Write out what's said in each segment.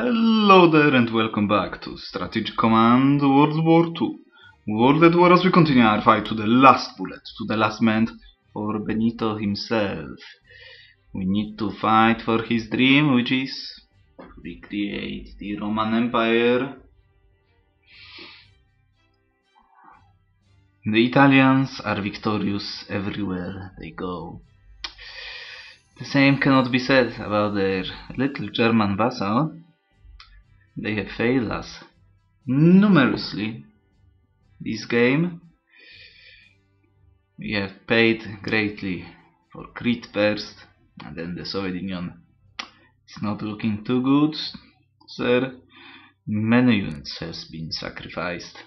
Hello there and welcome back to Strategic Command World War II. World at War, as we continue our fight to the last bullet, to the last man, for Benito himself. We need to fight for his dream, which is to recreate the Roman Empire. The Italians are victorious everywhere they go. The same cannot be said about their little German vassal. They have failed us numerously this game. We have paid greatly for Crete first, and then the Soviet Union. It's not looking too good, sir. Many units have been sacrificed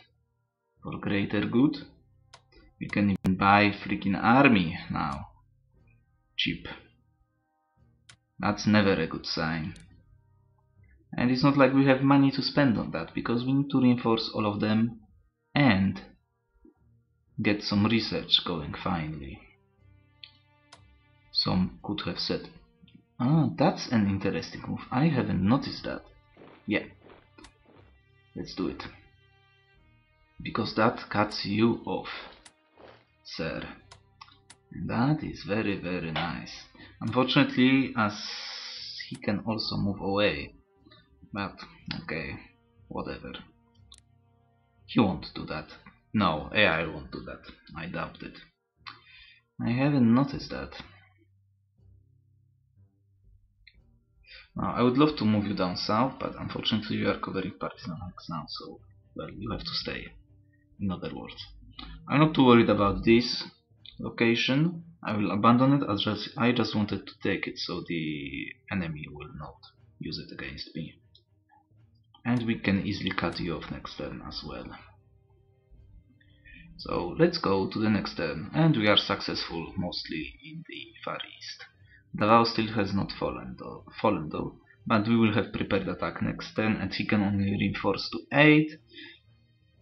for greater good. We can even buy freaking army now. Cheap. That's never a good sign. And it's not like we have money to spend on that, because we need to reinforce all of them and get some research going finally. Some could have said, ah, that's an interesting move, I haven't noticed that. Yeah, let's do it. Because that cuts you off, sir. And that is very, very nice. Unfortunately, as he can also move away. But, okay, whatever. He won't do that. No, AI won't do that. I doubt it. I haven't noticed that. Now, I would love to move you down south, but unfortunately you are covering partisan hacks now, so, well, you have to stay. In other words, I'm not too worried about this location. I will abandon it, as I just wanted to take it, so the enemy will not use it against me. And we can easily cut you off next turn as well. So let's go to the next turn, and we are successful mostly in the Far East. Davao still has not fallen though, but we will have prepared attack next turn, and he can only reinforce to 8,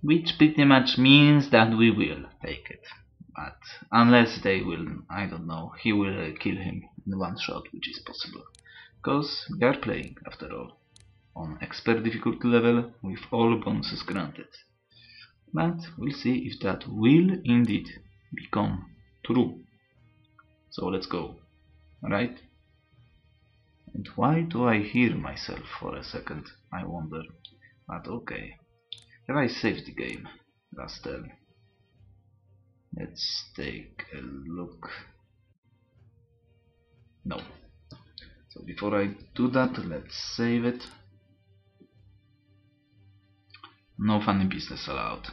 which pretty much means that we will take it. But unless they will, I don't know, he will kill him in one shot, which is possible. Because we are playing, after all, on expert difficulty level with all bonuses granted. But we'll see if that will indeed become true. So let's go, right? And why do I hear myself for a second, I wonder. But okay. Have I saved the game last turn? Let's take a look. No. So before I do that, let's save it. No funny business allowed.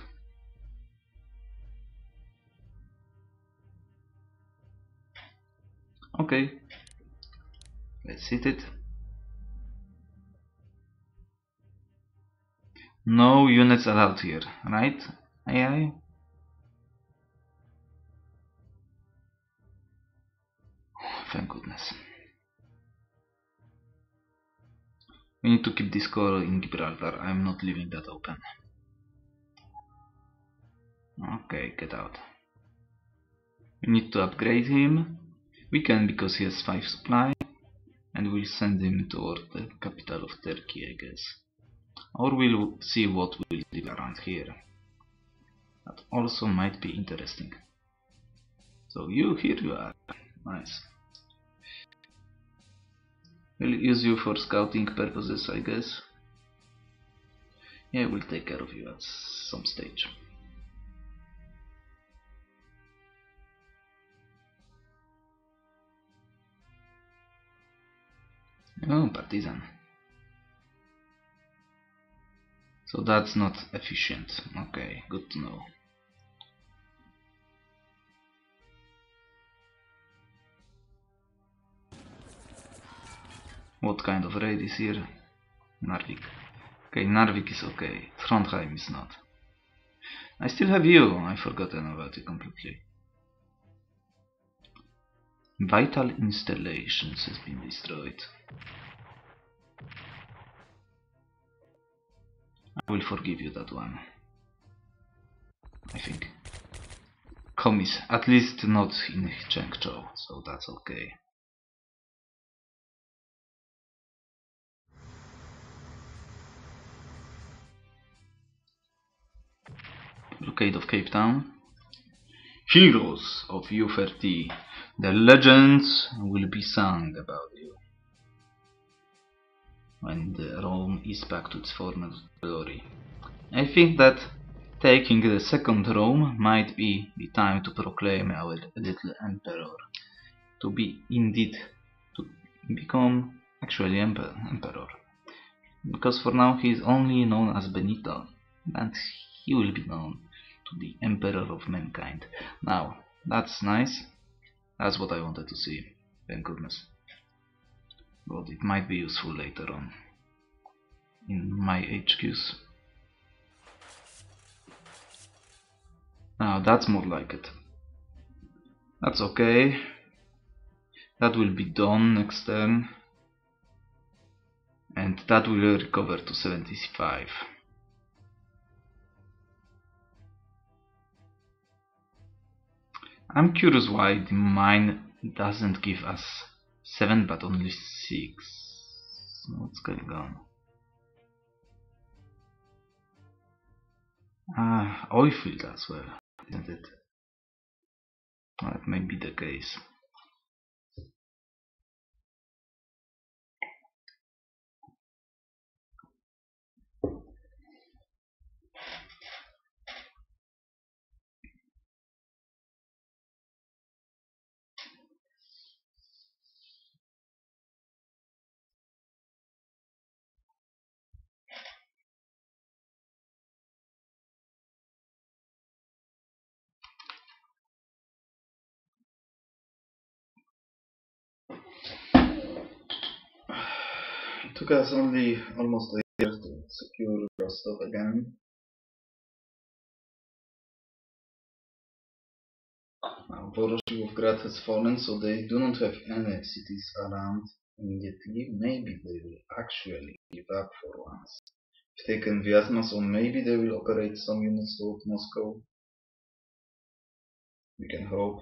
Okay, let's hit it. No units allowed here, right, AI? Oh, thank goodness. We need to keep this core in Gibraltar. I'm not leaving that open. Okay, get out. We need to upgrade him. We can, because he has 5 supply. And we'll send him toward the capital of Turkey, I guess. Or we'll see what we'll leave around here. That also might be interesting. So you, here you are. Nice. We'll use you for scouting purposes, I guess. Yeah, we'll take care of you at some stage. Oh, partisan. So that's not efficient. Okay, good to know. What kind of raid is here? Narvik. Okay, Narvik is okay. Trondheim is not. I still have you. I've forgotten about you completely. Vital installations has been destroyed. I will forgive you that one. I think. Commies, at least not in Chengchou, so that's okay. blockade of Cape Town. Heroes of Uferti, the legends will be sung about you when the Rome is back to its former glory. I think that taking the second Rome might be the time to proclaim our little emperor to be indeed to become actually emperor, because for now he is only known as Benito, and he will be known to the emperor of mankind. Now that's nice, that's what I wanted to see, thank goodness, but it might be useful later on in my HQs. Now that's more like it. That's okay. That will be done next turn. And that will recover to 75. I'm curious why the mine doesn't give us 7 but only 6. What's going on? Ah, oil field as well, isn't it? Well, that may be the case. It took us only almost a year to secure Rostov again. Now Voroshilovgrad has fallen, so they do not have any cities around immediately. Maybe they will actually give up for once. They've taken Vyazma, so maybe they will operate some units toward Moscow. We can hope.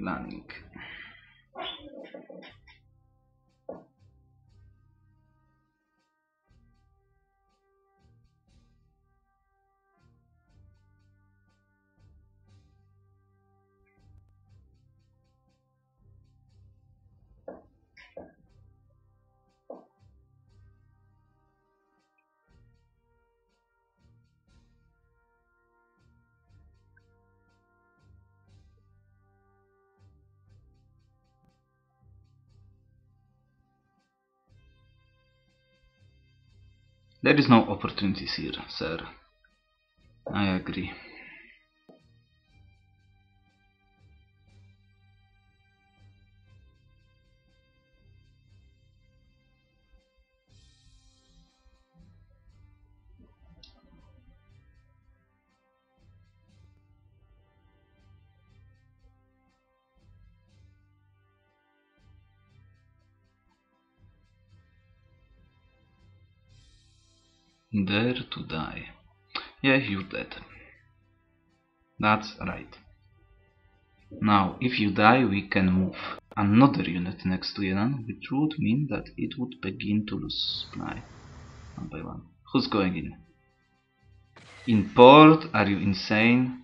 Planning. There is no opportunities here, sir. I agree. Dare to die. Yeah, you're dead. That's right. Now, if you die, we can move another unit next to Yenan, which would mean that it would begin to lose supply. One by one. Who's going in? In port? Are you insane?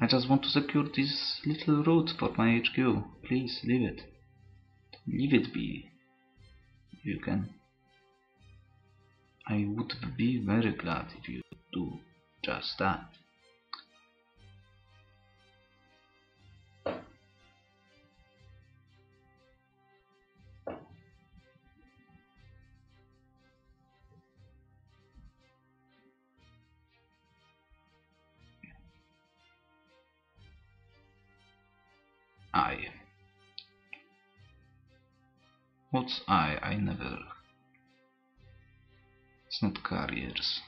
I just want to secure this little route for my HQ. Please, leave it. Leave it be, if you can. I would be very glad if you do just that. Aye. What's I? I never. It's not carriers.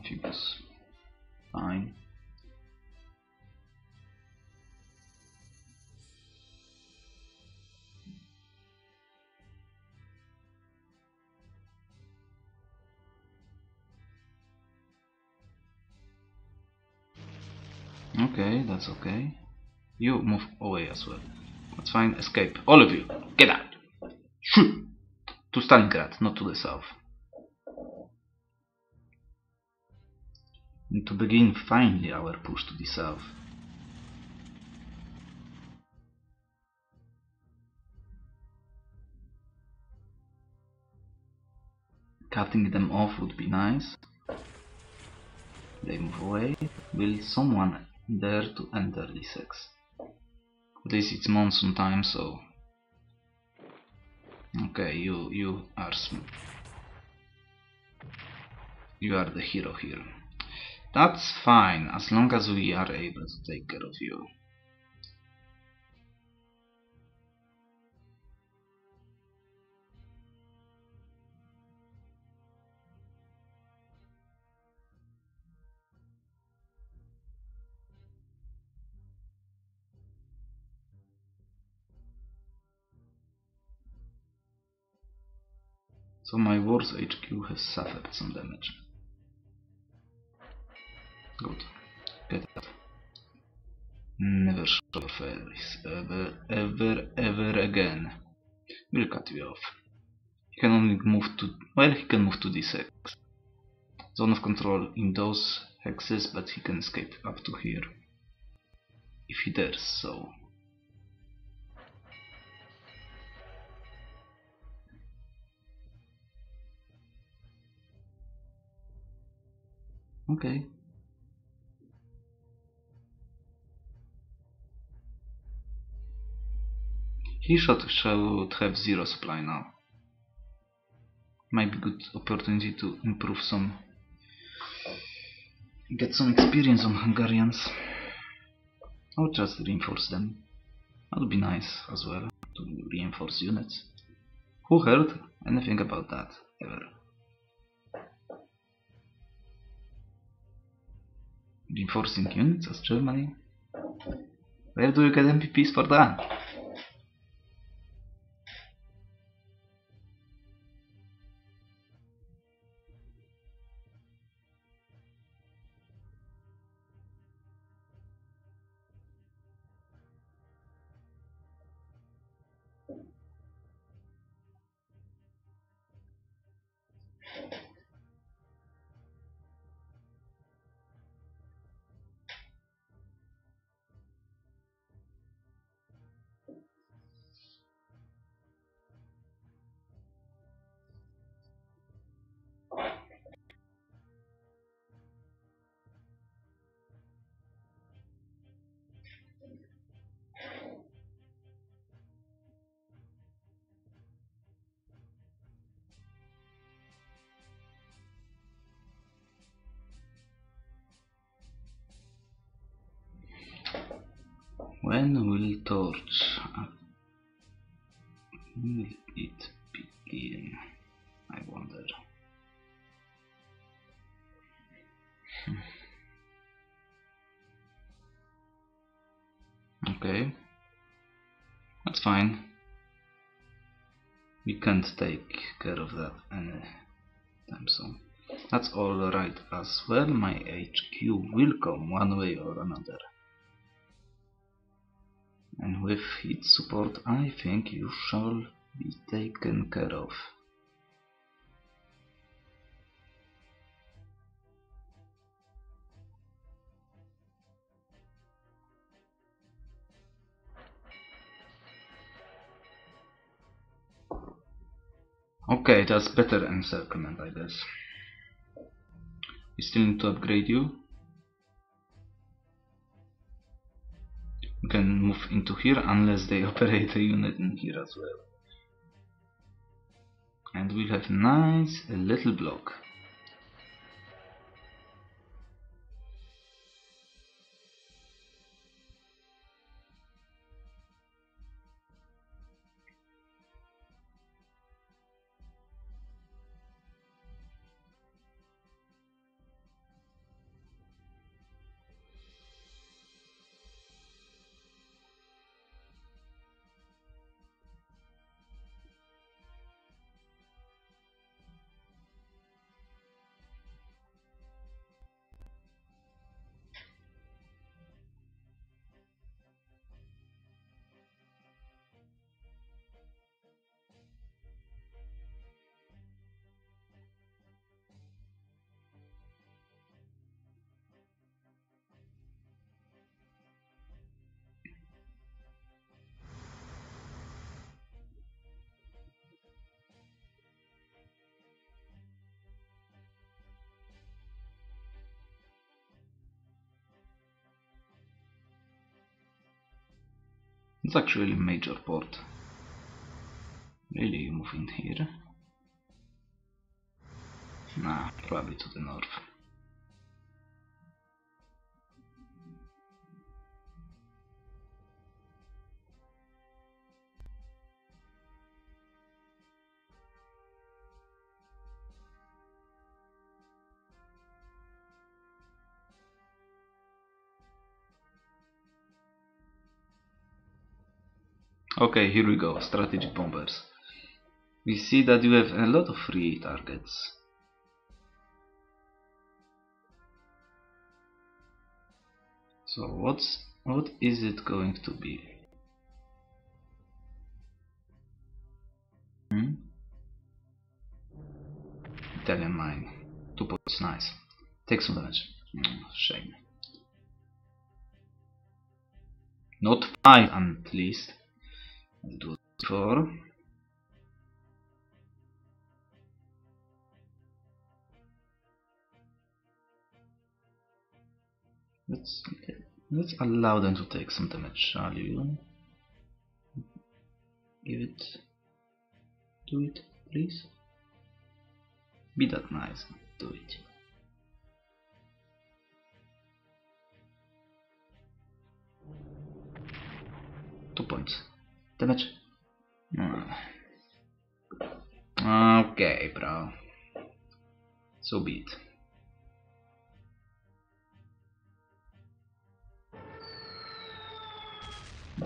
Marching is fine. Okay, that's okay. You move away as well. That's fine. Escape. All of you. Get out. Shoot. To Stalingrad, not to the south. Need to begin finally our push to the south. Cutting them off would be nice. They move away. Will someone dare to enter the sex? This is monsoon time, so okay, you are smooth. You are the hero here. That's fine, as long as we are able to take care of you. So my Wars HQ has suffered some damage. Good. Get up. Never show your face ever again. We'll cut you off. He can only move to... well, he can move to this hex. Zone of control in those hexes, but he can escape up to here. If he dares, so... okay. He should have zero supply now. Might be good opportunity to improve some, get some experience on Hungarians, or just reinforce them. That would be nice as well to reinforce units. Who heard anything about that ever? Reinforcing units as Germany? Where do you get MPPs for that? When will Torch? When will it begin? I wonder. Okay, that's fine. We can't take care of that anytime soon. That's all right as well. My HQ will come one way or another. And with its support, I think you shall be taken care of. Okay, that's better encirclement, I guess. We still need to upgrade you. You can move into here unless they operate a unit in here as well. And we'll have nice little block. It's actually a major port. Really, you move in here? Nah, probably to the north. Okay, here we go, strategic bombers. We see that you have a lot of free targets. So what is it going to be? Italian mine. 2 points, nice. Take some damage. Shame. Not 5 at least. It was 4. Let's allow them to take some damage, shall you? Give it, do it, please. Be that nice, do it. Two points. Damage. Okay, bro. So be it.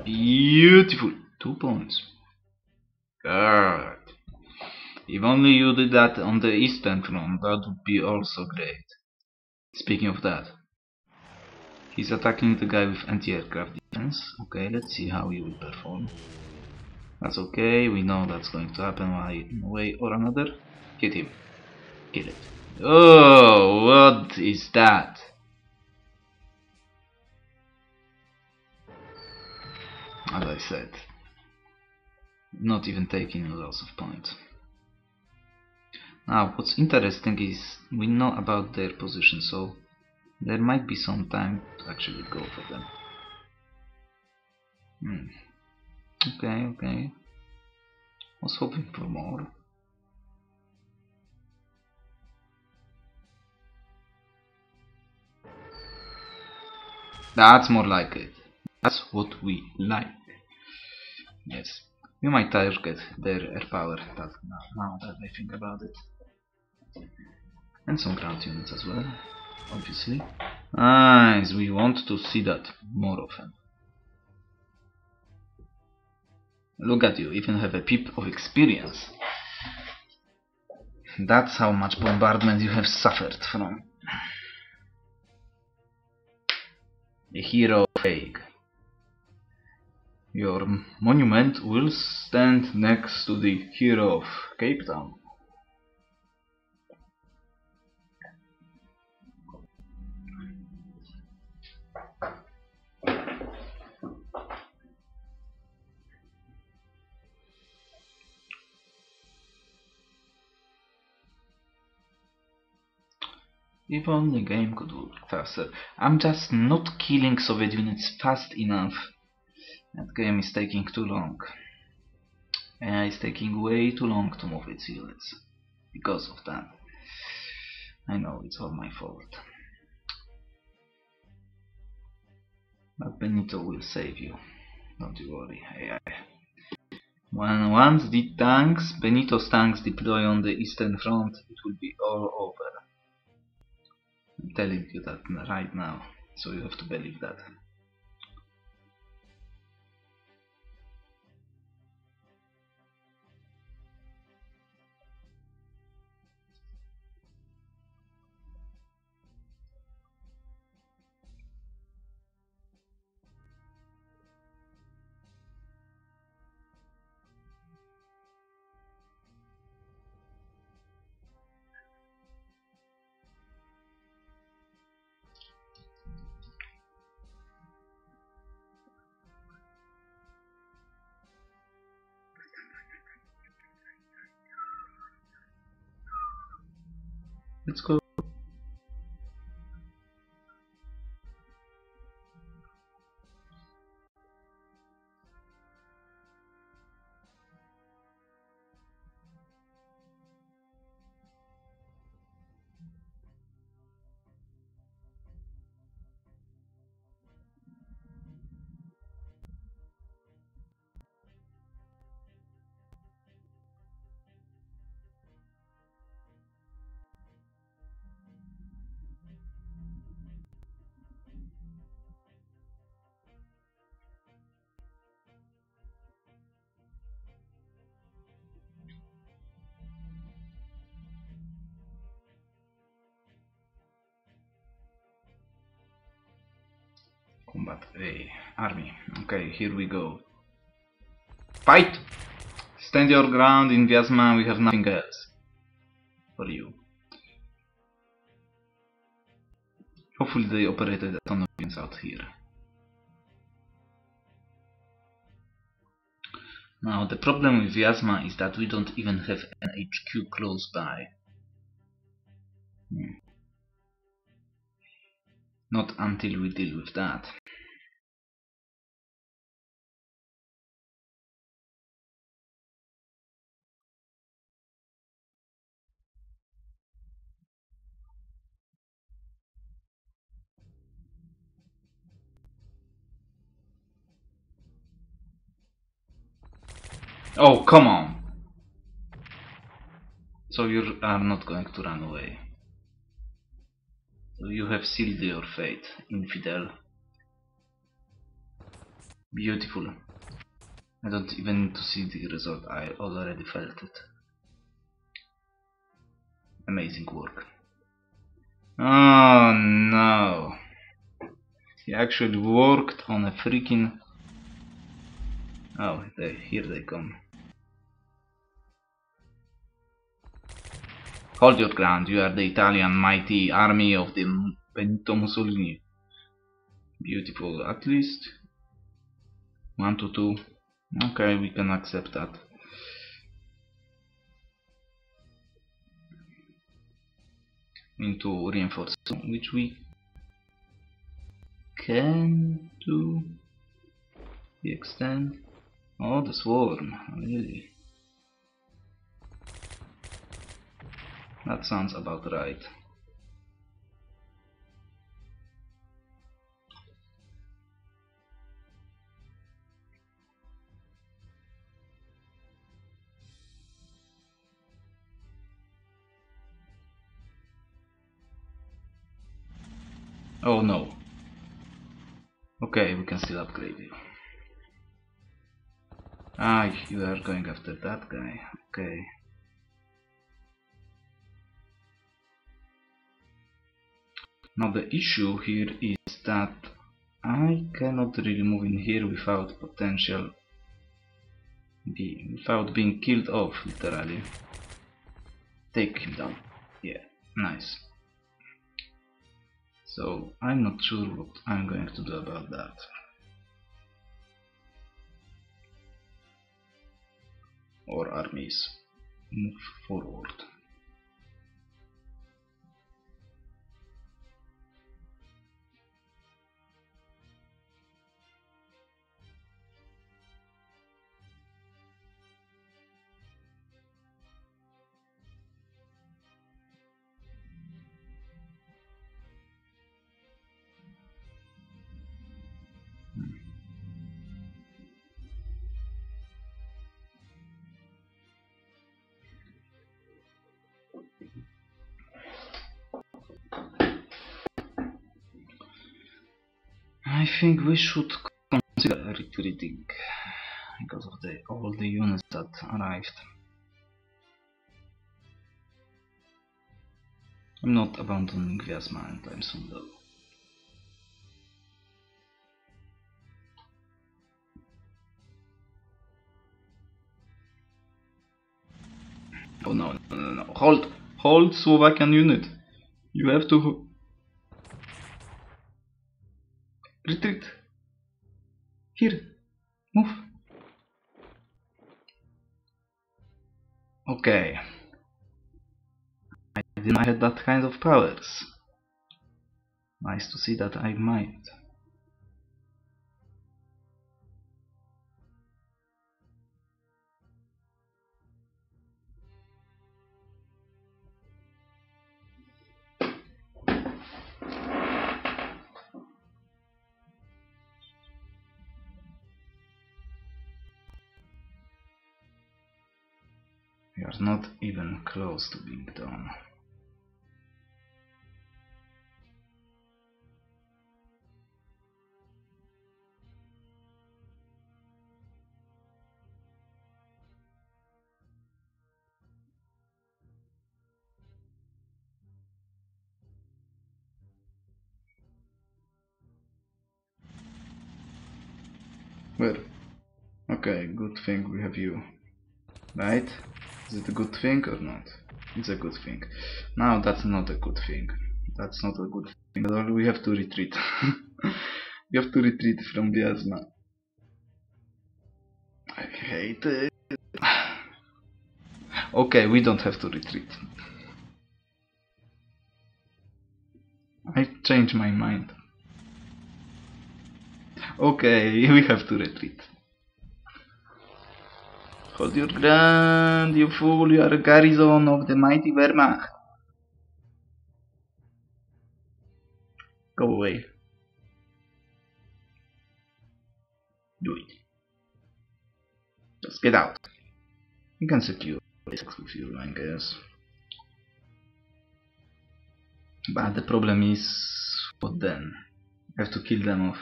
Beautiful. 2 points. Good. If only you did that on the eastern front, that would be also great. Speaking of that, he's attacking the guy with anti-aircraft defense. Okay, let's see how he will perform. That's okay, we know that's going to happen one way or another. Hit him. Kill it. Oh, what is that? As I said, not even taking a loss of points. Now, what's interesting is we know about their position, so there might be some time to actually go for them. Okay, okay. Was hoping for more. That's more like it. That's what we like. Yes, we might target their air power now that I think about it. And some ground units as well, obviously. Nice, we want to see that more often. Look at you, even have a peep of experience. That's how much bombardment you have suffered from. A hero fake. Your monument will stand next to the hero of Cape Town. If only the game could work faster. I'm just not killing Soviet units fast enough. That game is taking too long. And it's taking way too long to move its units. Because of that. I know, it's all my fault. But Benito will save you. Don't you worry. Once the tanks, Benito's tanks deploy on the Eastern Front, it will be all over. I'm telling you that right now, so you have to believe that. Let's go. Combat A. Army. Okay, here we go. Fight! Stand your ground in Vyazma, we have nothing else for you. Hopefully they operated a ton of units out here. Now the problem with Vyazma is that we don't even have an HQ close by. Not until we deal with that. Oh, come on! So you are not going to run away. So you have sealed your fate, infidel. Beautiful. I don't even need to see the result, I already felt it. Amazing work. Oh no! He actually worked on a freaking... Oh, here they come. Hold your ground, you are the Italian mighty army of the Benito Mussolini. Beautiful, at least. 1 to 2. Okay, we can accept that. We need to reinforce, which we can do. We extend. Oh, the swarm, really. That sounds about right. Oh no. Okay, we can still upgrade you. Ah, you are going after that guy. Okay. Now the issue here is that I cannot really move in here without potential being killed off, literally. Take him down. Yeah, nice. So I'm not sure what I'm going to do about that. Or armies. Move forward. I think we should consider retreating because of all the units that arrived. I'm not abandoning Vyazma anytime soon though. Oh no, no, no, no. Hold! Hold, Slovakian unit! You have to... Retreat! Here! Move! Okay. I didn't have that kind of powers. Nice to see that I might. We are not even close to being done. Where? Okay, good thing we have you. Right? Is it a good thing or not? It's a good thing. Now that's not a good thing. That's not a good thing. We have to retreat. We have to retreat from Vyazma. I hate it. Okay, we don't have to retreat. I changed my mind. Okay, we have to retreat. Hold your ground, you fool, you are a garrison of the mighty Wehrmacht. Go away. Do it. Just get out. You can secure this with you, I guess. But the problem is, what then? I have to kill them off.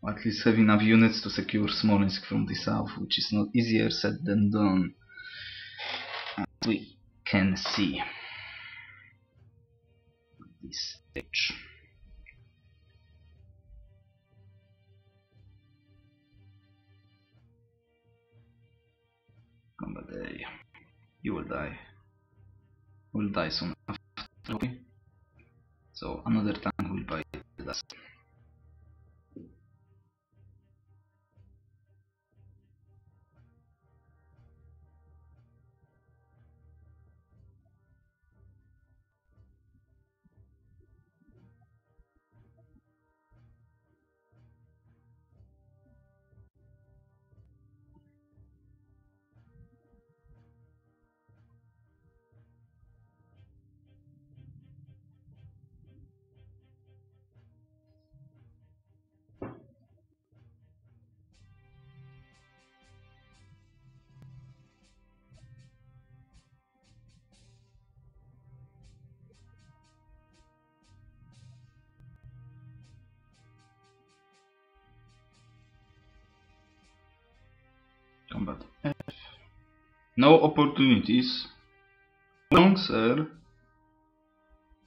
Or at least have enough units to secure Smolensk from the south, which is not easier said than done, as we can see at this stage. Come a day, you will die. You will die soon after, so another tank will bite the dust. Combat F. No opportunities. Wrong, sir.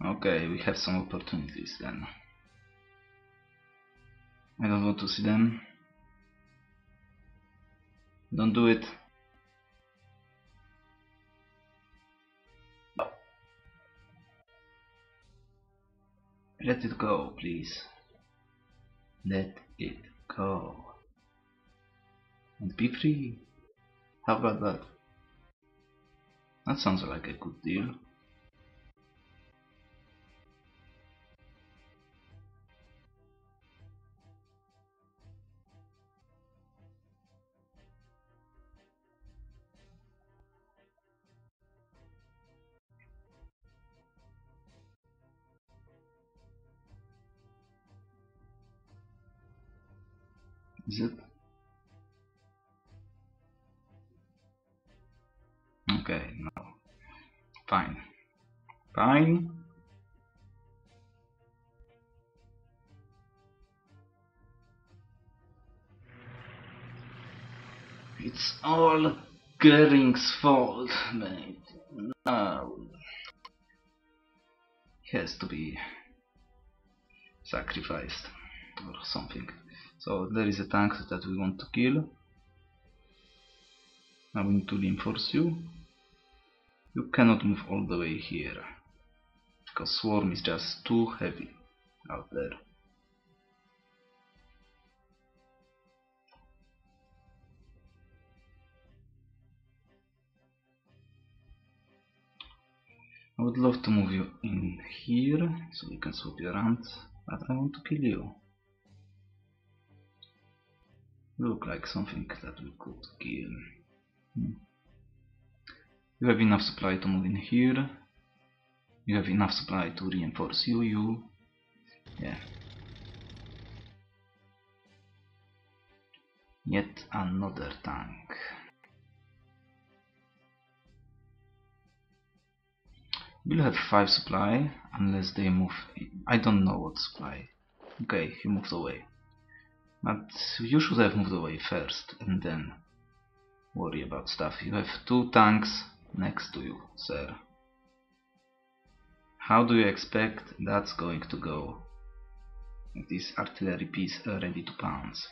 Okay, we have some opportunities then. I don't want to see them. Don't do it. Let it go, please. Let it go. And be free. How about that? That sounds like a good deal. Is it? Okay, no. Fine. Fine. It's all Goering's fault, mate. No. He has to be sacrificed or something. So there is a tank that we want to kill. Now we need to reinforce you. You cannot move all the way here, because swarm is just too heavy out there. I would love to move you in here, so we can swap you around, but I want to kill you. You look like something that we could kill. You have enough supply to move in here. You have enough supply to reinforce you. Yeah. Yet another tank. We'll have 5 supply unless they move in. I don't know what supply. Okay, he moved away. But you should have moved away first and then worry about stuff. You have 2 tanks next to you, sir. How do you expect that's going to go? This artillery piece ready to pounce.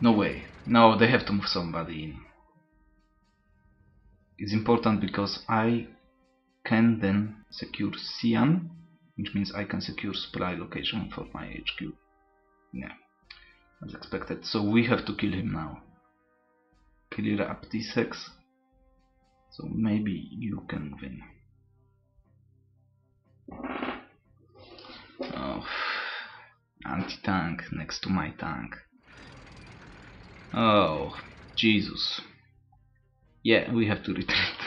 No way. No, they have to move somebody in. It's important because I can then secure Sian, which means I can secure supply location for my HQ. Yeah, as expected. So we have to kill him now. Clear up D6. So maybe you can win. Oh, anti-tank next to my tank. Oh, Jesus. Yeah, we have to retreat.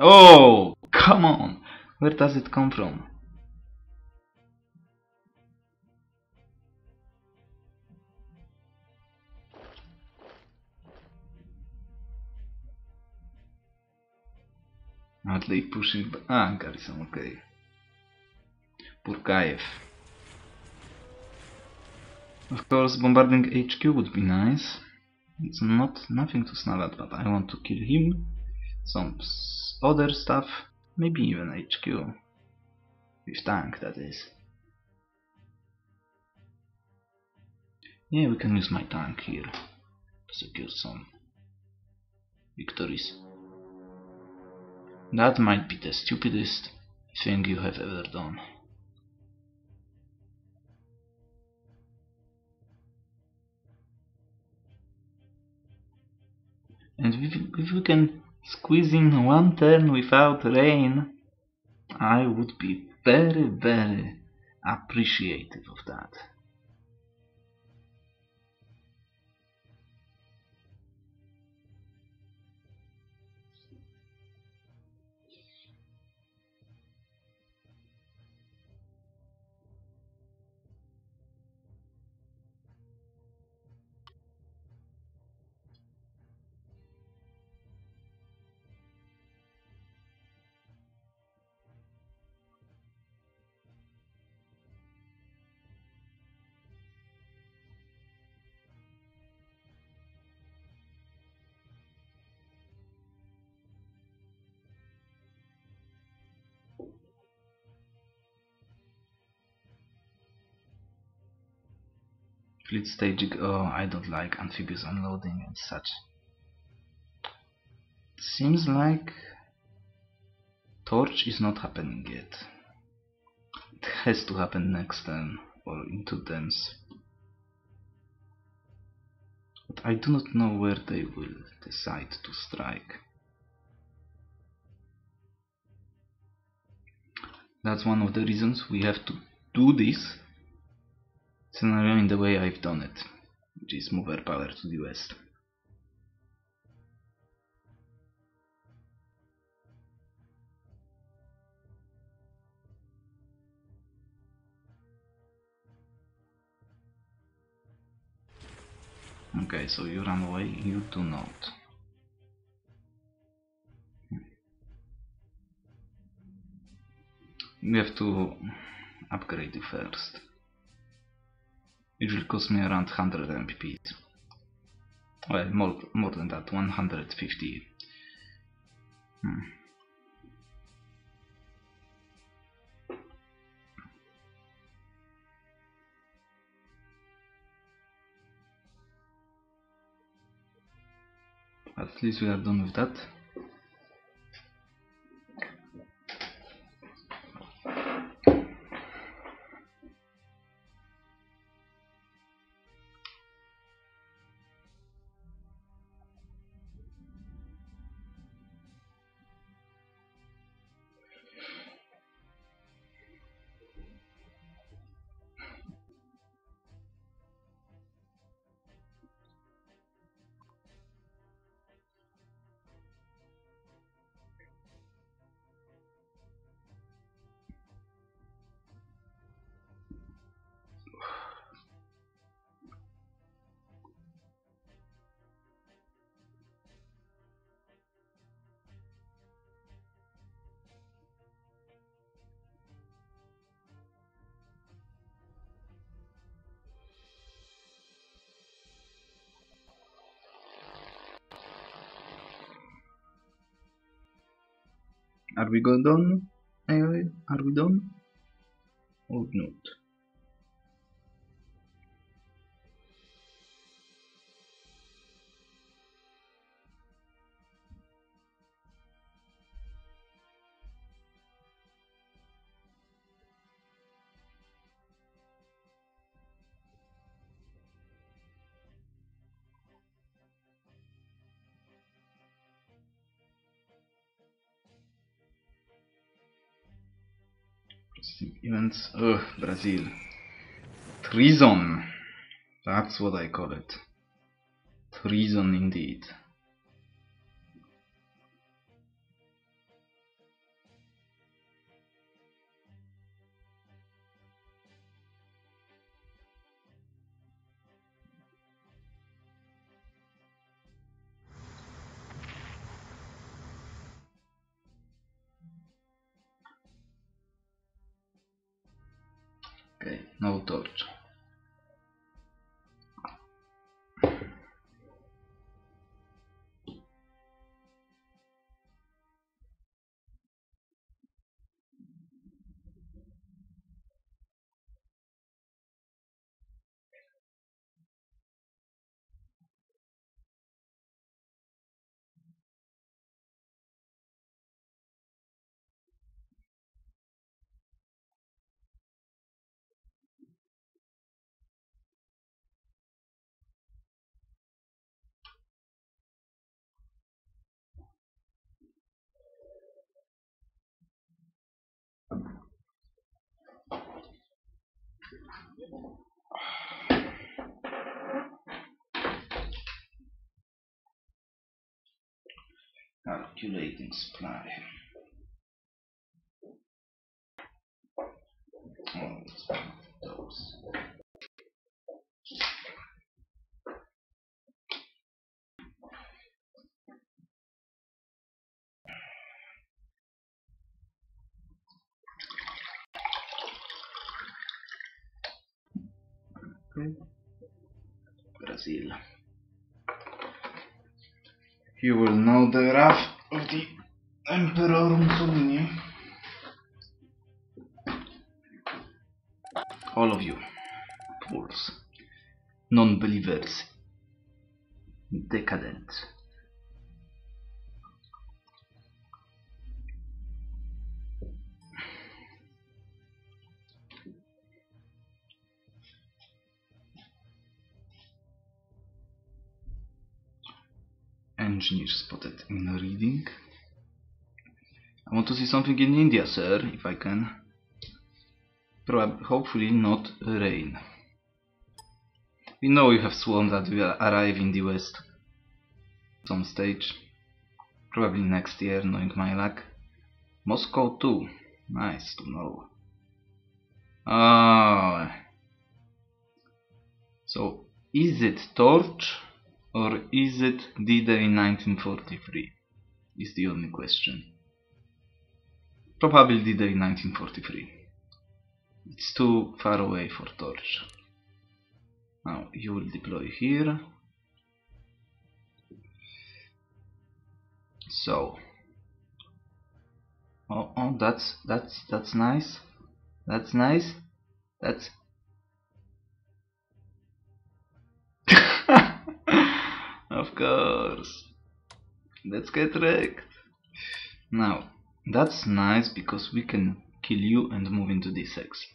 Oh, come on! Where does it come from? Are they pushing? Ah, garrison, okay. Purkayev. Of course, bombarding HQ would be nice. It's nothing to snarl at, but I want to kill him. Some other stuff, maybe even HQ. With tank, that is. Yeah, we can use my tank here to secure some victories. That might be the stupidest thing you have ever done. And if we can squeeze in one turn without rain, I would be very, very appreciative of that. Fleet staging, oh, I don't like amphibious unloading and such. Seems like Torch is not happening yet. It has to happen next turn or in 2 turns. But I do not know where they will decide to strike. That's one of the reasons we have to do this scenario in the way I've done it, which is move air power to the west. Okay, so you run away, you do not. You have to upgrade you first. It will cost me around 100 MPPs. Well, more than that, 150. At least we are done with that. Are we done? Are we done? Or not? events. Ugh, Brazil. Treason. That's what I call it. Treason indeed. Okay, no torch. Calculating supply. Oh, let's put those. Brazil. You will know the wrath of the Emperor Mussolini. All of you, fools, non-believers, decadent. Engineer spotted in reading. I want to see something in India, sir, if I can. Hopefully not rain. We know you have sworn that we will arrive in the west some stage. Probably next year, knowing my luck. Moscow too. Nice to know. Ah. So, is it Torch? Or is it D-Day 1943? Is the only question. Probably D-Day 1943. It's too far away for Torch. Now you will deploy here. So, oh, that's nice. That's nice. That's. Of course. Let's get wrecked. Now, that's nice because we can kill you and move into this section.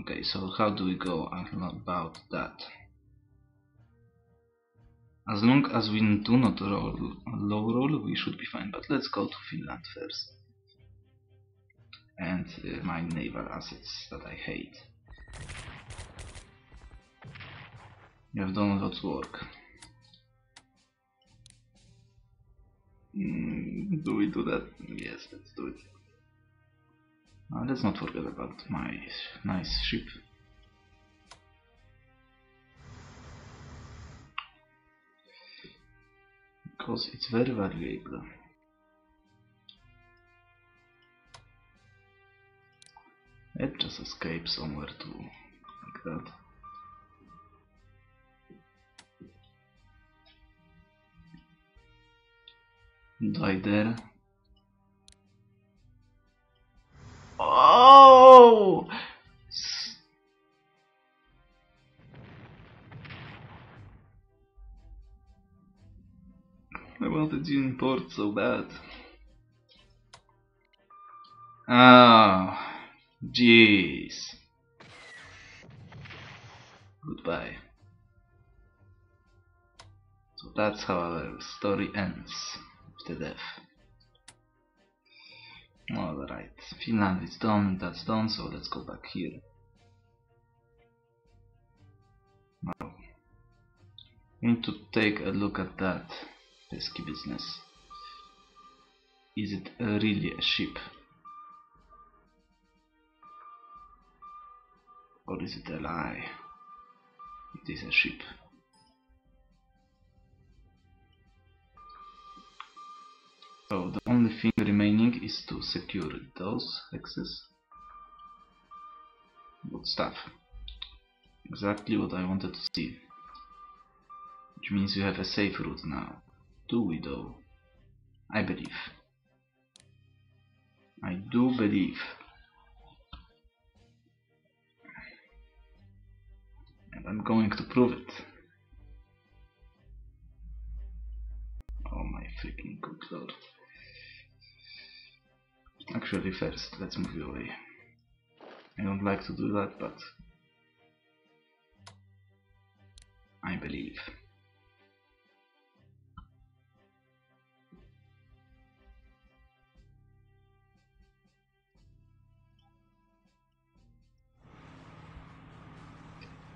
Okay, so how do we go about that? As long as we do not roll low roll, we should be fine. But let's go to Finland first. And my naval assets that I hate. You have done a lot of work. Do we do that? Yes, let's do it. Let's not forget about my nice ship. Because it's very valuable. Let's just escape somewhere too, like that. Die there. Oh! I wanted you in port so bad. Ah, jeez. Goodbye. So that's how our story ends. The death. Alright, Finland is done, that's done, so let's go back here. Now, we need to take a look at that pesky business. Is it really a ship? Or is it a lie? It is a ship. So the only thing remaining is to secure those hexes. Good stuff. Exactly what I wanted to see. Which means we have a safe route now. Do we though? I believe. I do believe. And I'm going to prove it. Oh my freaking good lord. Actually first, let's move you away. I don't like to do that, but I believe.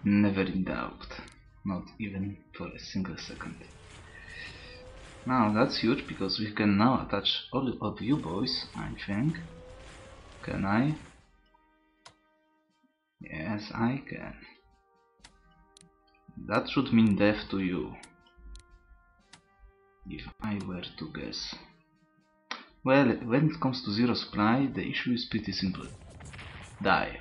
Never in doubt, not even for a single second. Now that's huge because we can now attach all of you boys, I think. Can I? Yes, I can. That should mean death to you. If I were to guess. Well, when it comes to zero supply, the issue is pretty simple. Die.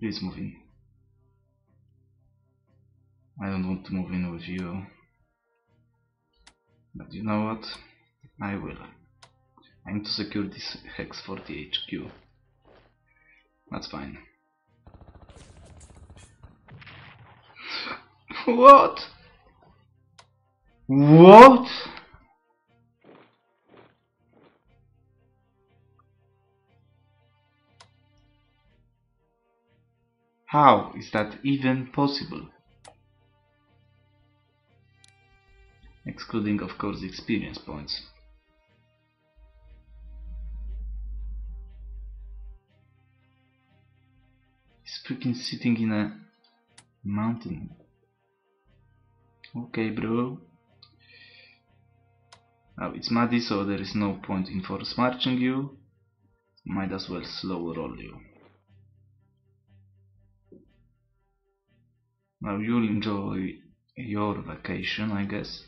Please move in. I don't want to move in with you. But you know what? I will. I need to secure this hex for the HQ. That's fine. What? What? How is that even possible? Excluding, of course, the experience points. He's freaking sitting in a mountain. Okay, bro. Now it's muddy, so there is no point in force marching you. Might as well slow roll you. Now you'll enjoy your vacation, I guess.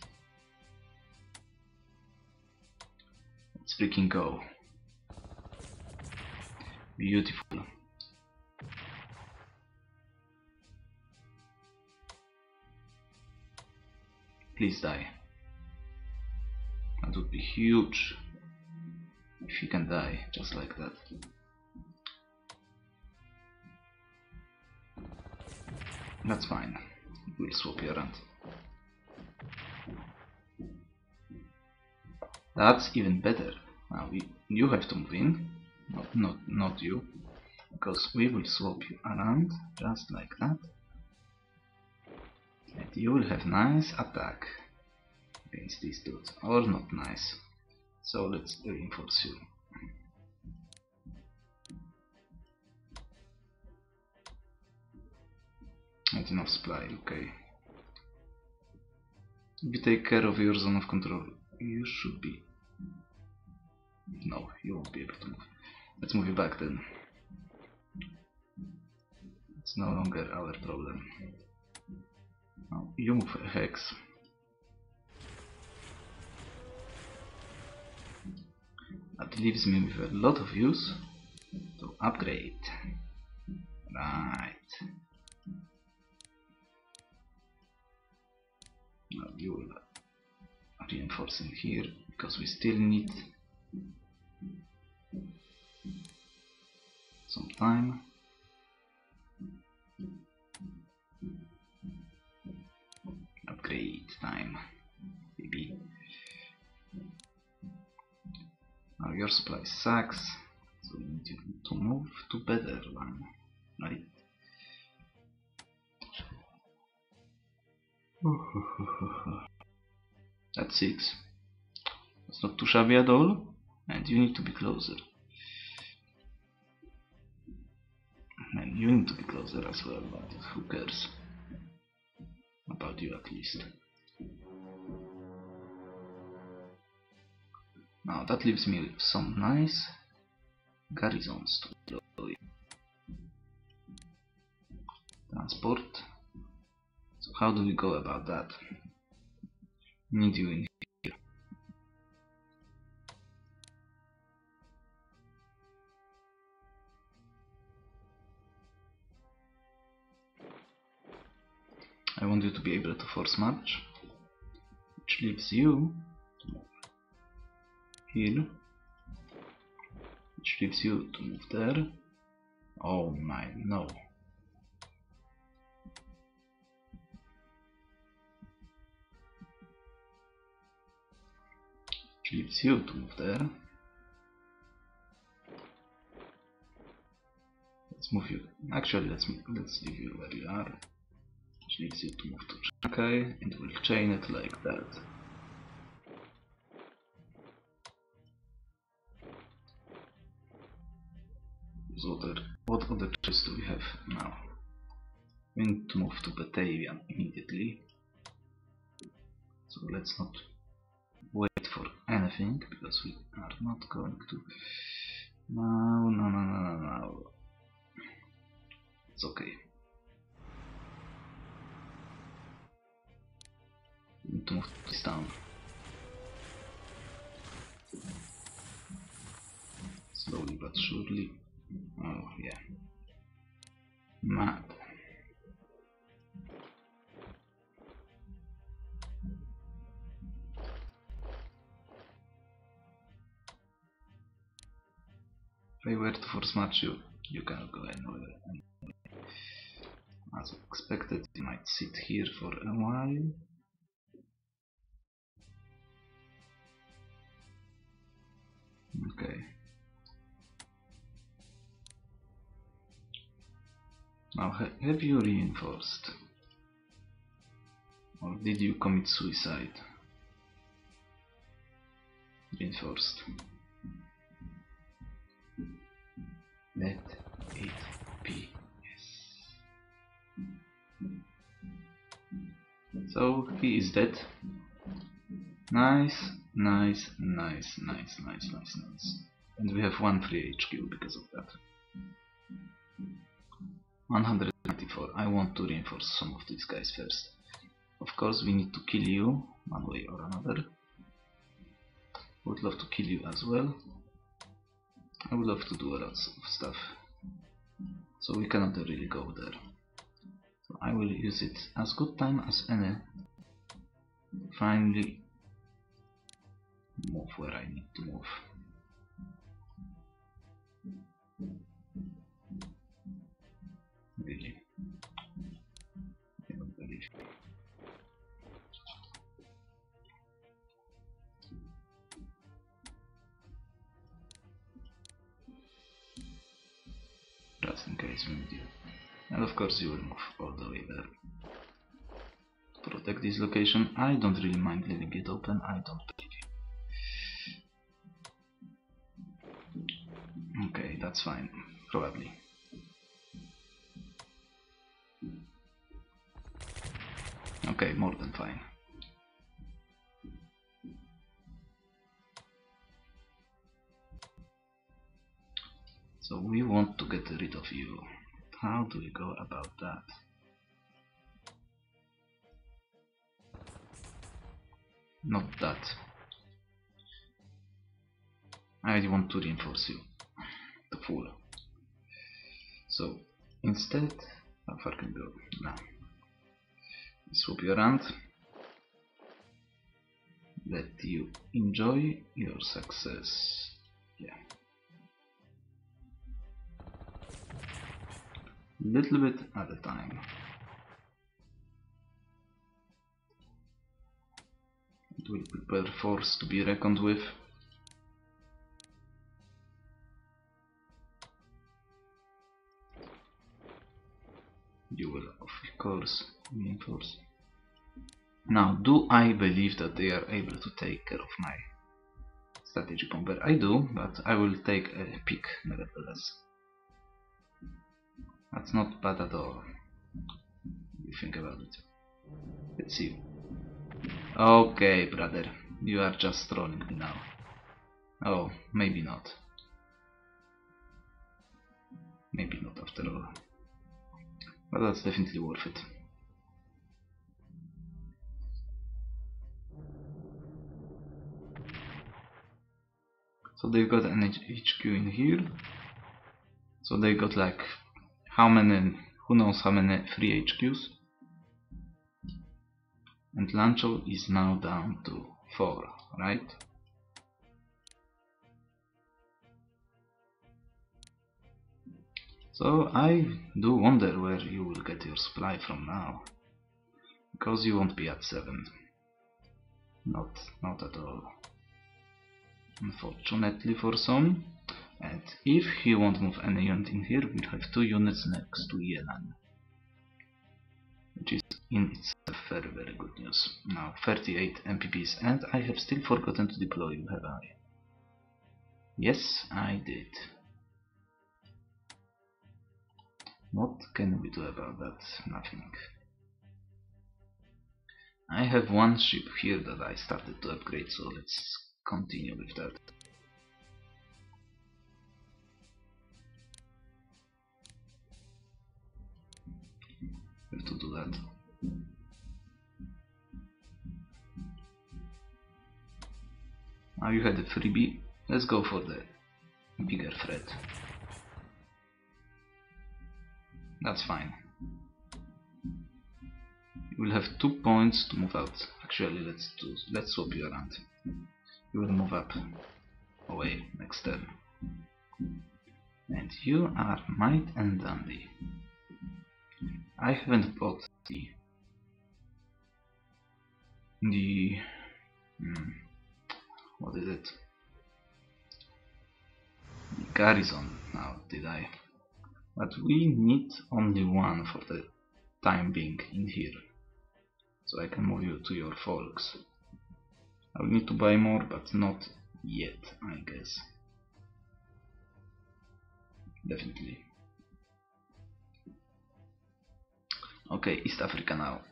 Let's freaking go. Beautiful. Please die. That would be huge. If you can die, just like that. That's fine. We'll swap you around. That's even better. Now you have to move in. Not you. Because we will swap you around just like that. And you will have nice attack against these dudes. Or not nice. So let's reinforce you. Not enough supply, okay. If you take care of your zone of control, you should be... No, you won't be able to move. Let's move you back then. It's no longer our problem. Now, you move a hex. That leaves me with a lot of use to upgrade. Right. Now you will reinforce in here because we still need some time. Upgrade time, baby. Now your supply sucks, so we need to to move to better one, right? That's 6. It's not too shabby at all, and you need to be closer. And you need to be closer as well, but who cares? About you at least. Now that leaves me with some nice garrisons to deploy. Transport. So how do we go about that? Need you in here. I want you to be able to force march, which leaves you here, which leaves you to move there. Oh my, no. Which leaves you to move there. Let's move you. Actually, let's leave you where you are. Which leaves you to move to Chakai, and we'll chain it like that. So what other choices do we have now? We need to move to Batavia immediately. So let's not wait for anything, because we are not going to... No. It's okay. We need to move to this town. Slowly but surely. Oh yeah. Mad. If I were to force match you, you cannot go anywhere. As expected, you might sit here for a while. Okay. Now, have you reinforced? Or did you commit suicide? Reinforced. Let it be. Yes. So, he is dead. Nice. And we have one free HQ because of that. 194. I want to reinforce some of these guys first. Of course, we need to kill you one way or another. Would love to kill you as well. I would love to do a lot of stuff. So we cannot really go there. So I will use it as good time as any. Finally, move where I need to move. Really, I don't believe you. Just in case we need you, and of course you will move all the way there. To protect this location, I don't really mind leaving it open. I don't believe you. Okay, that's fine, probably. Okay, more than fine. So we want to get rid of you. How do we go about that? Not that. I want to reinforce you. The fool. So, instead... How far can we go now? Swoop you around, let you enjoy your success. Yeah, little bit at a time. It will prepare force to be reckoned with. course, reinforce. Now, do I believe that they are able to take care of my strategic bomber? I do, but I will take a peek nevertheless. That's not bad at all. You think about it. Let's see. Okay, brother, you are just trolling me now. Oh, maybe not. Maybe not after all. But that's definitely worth it. So they've got an HQ in here. So they got like how many, who knows how many free HQs. And Lancho is now down to 4, right? So I do wonder where you will get your supply from now, because you won't be at 7. Not at all. Unfortunately for some. And if he won't move any unit in here, we'll have 2 units next to Yenan, which is in itself very, very good news. Now 38 MPPs, and I have still forgotten to deploy you, have I? Yes, I did. What can we do about that? Nothing. I have one ship here that I started to upgrade, so let's continue with that. I have to do that. Now you had a freebie. Let's go for the bigger threat. That's fine. You will have 2 points to move out. Actually, let's swap you around. You will move up, away next turn, and you are might and dandy. I haven't bought what is it? The garrison now, did I? But we need only one for the time being in here, so I can move you to your folks. I will need to buy more, but not yet, I guess. Definitely. Okay, East Africa now.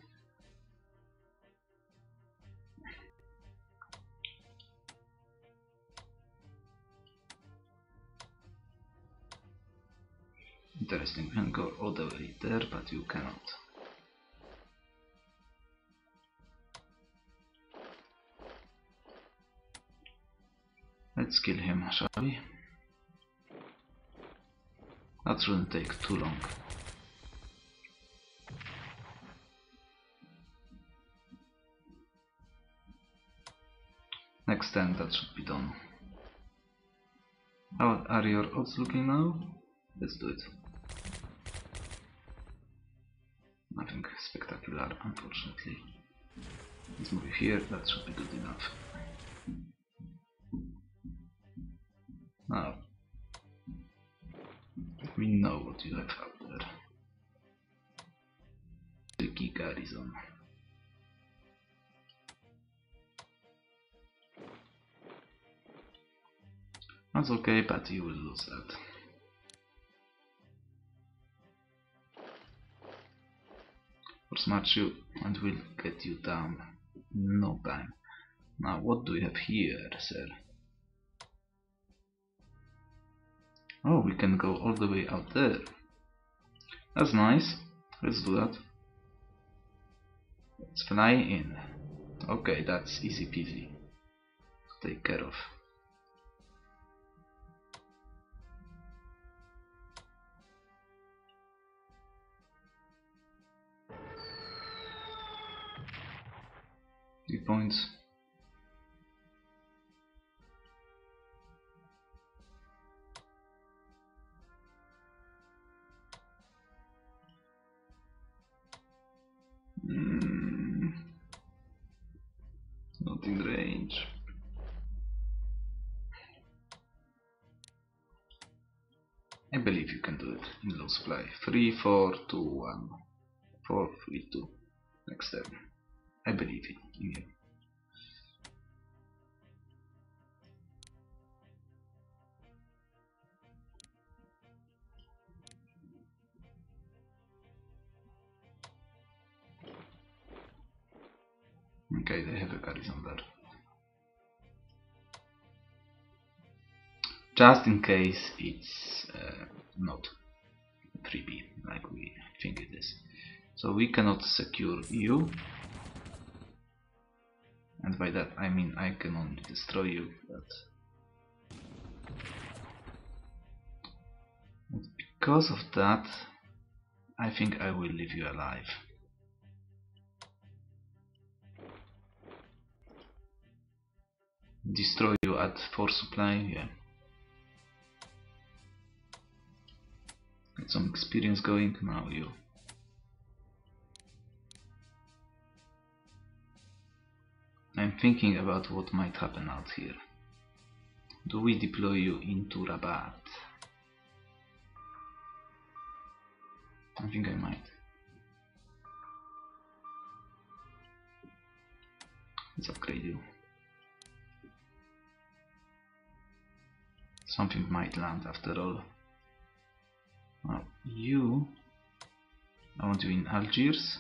Interesting, you can go all the way there, but you cannot. Let's kill him, shall we? That shouldn't take too long. Next time that should be done. How are your odds looking now? Let's do it. Nothing spectacular, unfortunately. Let's move here, that should be good enough. Now, we know what you have out there. The key garrison. That's okay, but you will lose that. Smart you, and we'll get you down in no time. Now, what do we have here, sir? Oh, we can go all the way out there. That's nice. Let's do that. Let's fly in. Okay, that's easy peasy to take care of. Points. Not in range. I believe you can do it in low supply. 3, 4, 2, 1. for fleet 2 next turn. I believe in you. Okay, they have a garrison there. Just in case it's not 3B like we think it is. So we cannot secure you. And by that I mean I can only destroy you, but... because of that, I think I will leave you alive. Destroy you at 4 supply, yeah. Get some experience going, now you. I'm thinking about what might happen out here. Do we deploy you into Rabat? I think I might. Let's upgrade you. Something might land after all. Now you, I want you in Algiers.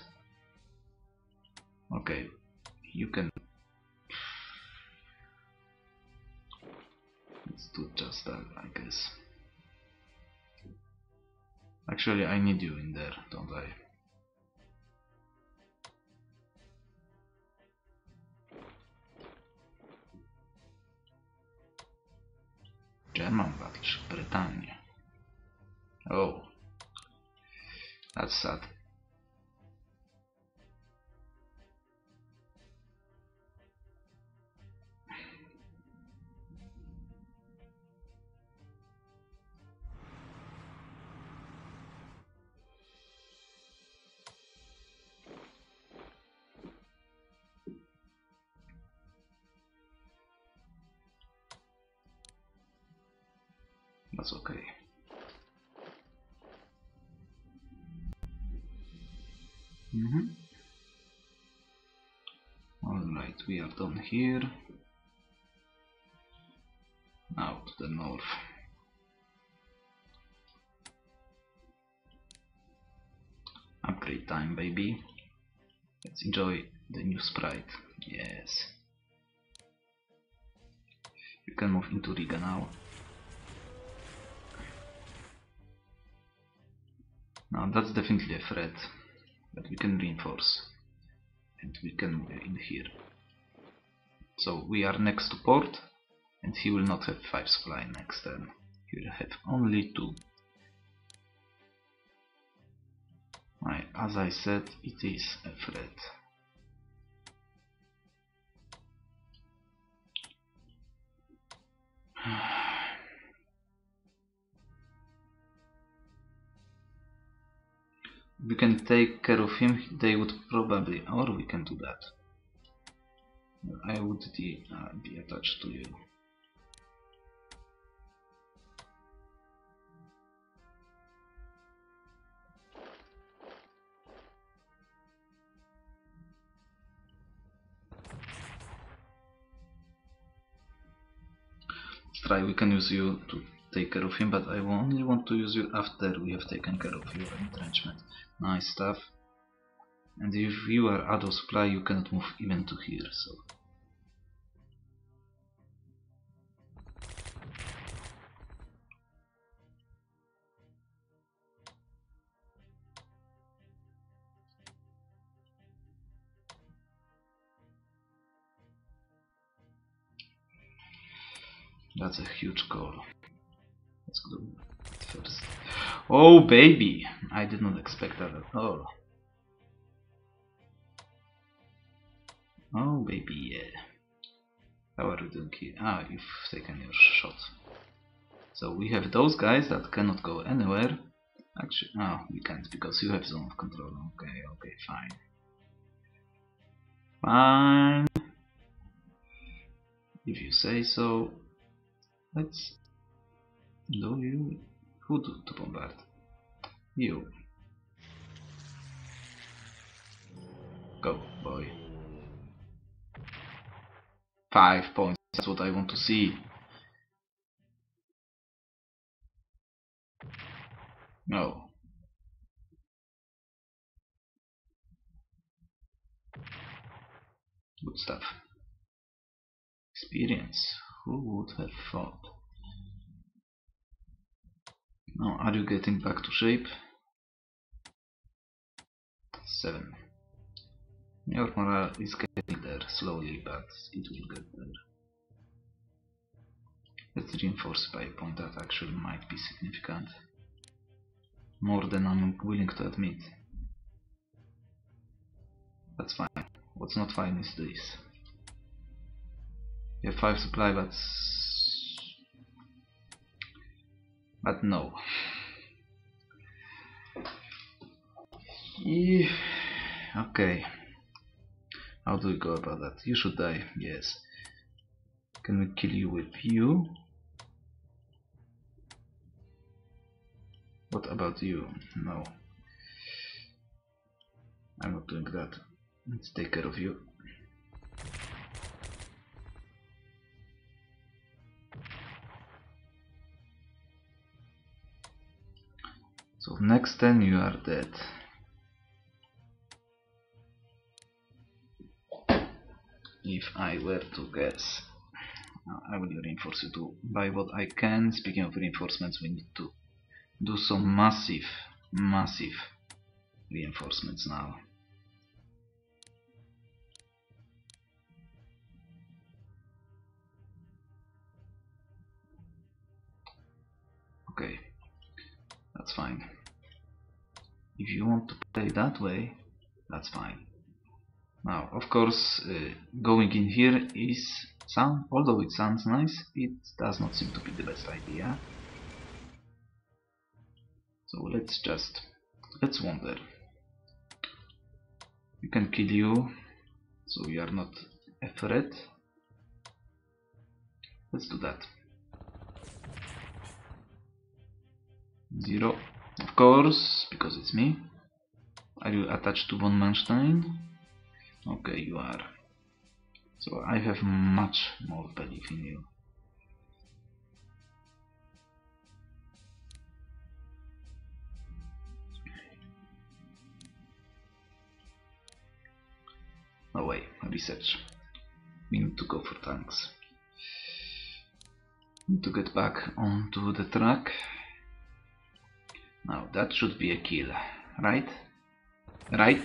Okay, you can. Let's do just that, I guess. Actually, I need you in there, don't I? German battleship, Britannia. Oh, that's sad. That's okay. Alright, we are done here. Now to the north. Upgrade time, baby. Let's enjoy the new sprite. Yes. You can move into Riga now. Now that's definitely a threat, but we can reinforce and we can move in here. So we are next to port and he will not have 5 supply next turn. He will have only 2. Right, as I said, it is a threat. We can take care of him, they would probably, or we can do that. I would be attached to you. Let's try, we can use you to take care of him, but I only want to use you after we have taken care of your entrenchment. Nice stuff. And if you are out of supply, you cannot move even to here, so... that's a huge call. Let's go first. Oh baby! I did not expect that at all. Oh baby, yeah. How are you doing here? Ah, you've taken your shot. So we have those guys that cannot go anywhere. Actually, no, we can't because you have zone of control. Okay, okay, fine. Fine. If you say so. Let's... do you? Who do to bombard? You. Go, boy. 5 points, that's what I want to see. No. Good stuff. Experience. Who would have thought? Now, are you getting back to shape? 7. Your morale is getting there slowly, but it will get there. Let's reinforce by point. That actually might be significant. More than I'm willing to admit. That's fine. What's not fine is this. We have 5 supply, but no. Okay. How do we go about that? You should die, yes. Can we kill you with you? What about you? No. I'm not doing that. Let's take care of you. So next turn you are dead. If I were to guess, I will reinforce you too. By what I can, speaking of reinforcements, we need to do some massive reinforcements now. Okay, that's fine. If you want to play that way, that's fine. Now, of course, going in here is sound. Although it sounds nice, it does not seem to be the best idea. So let's wander. We can kill you, so you are not a threat. Let's do that. 0, of course, because it's me. Are you attached to Von Manstein? Okay, you are. So I have much more belief in you. No way, research. We need to go for tanks. Need to get back onto the track. Now that should be a kill, right? Right?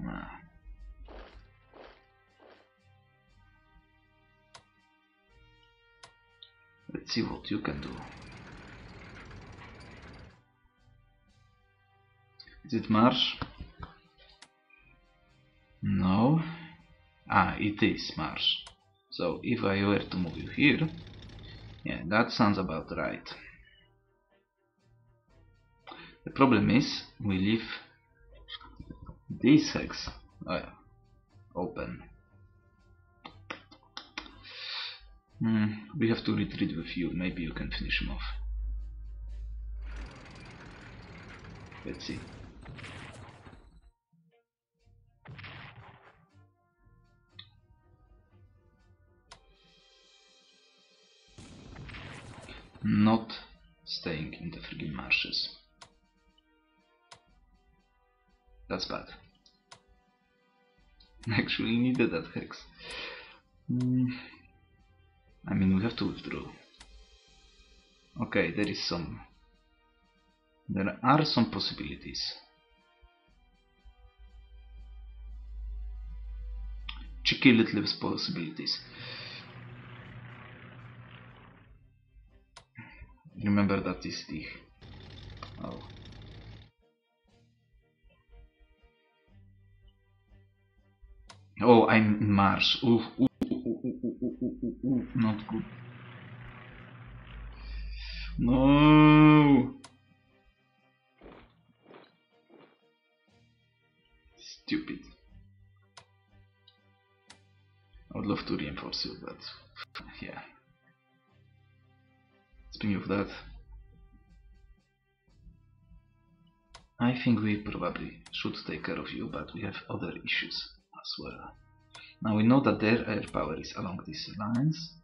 Nah. Let's see what you can do. Is it Mars? No. Ah, it is Mars. So if I were to move you here, yeah, that sounds about right. The problem is, we leave this hex open. We have to retreat with you, maybe you can finish him off. Let's see. Not staying in the friggin' marshes. That's bad. Actually needed that hex. I mean, we have to withdraw. Okay, there is some. There are some possibilities. Cheeky little possibilities. Remember that is the. Oh. Oh, I'm in Mars. Not good. No. Stupid. I would love to reinforce you, but yeah. Speaking of that, I think we probably should take care of you, but we have other issues. as well. Now we know that their air power is along these lines,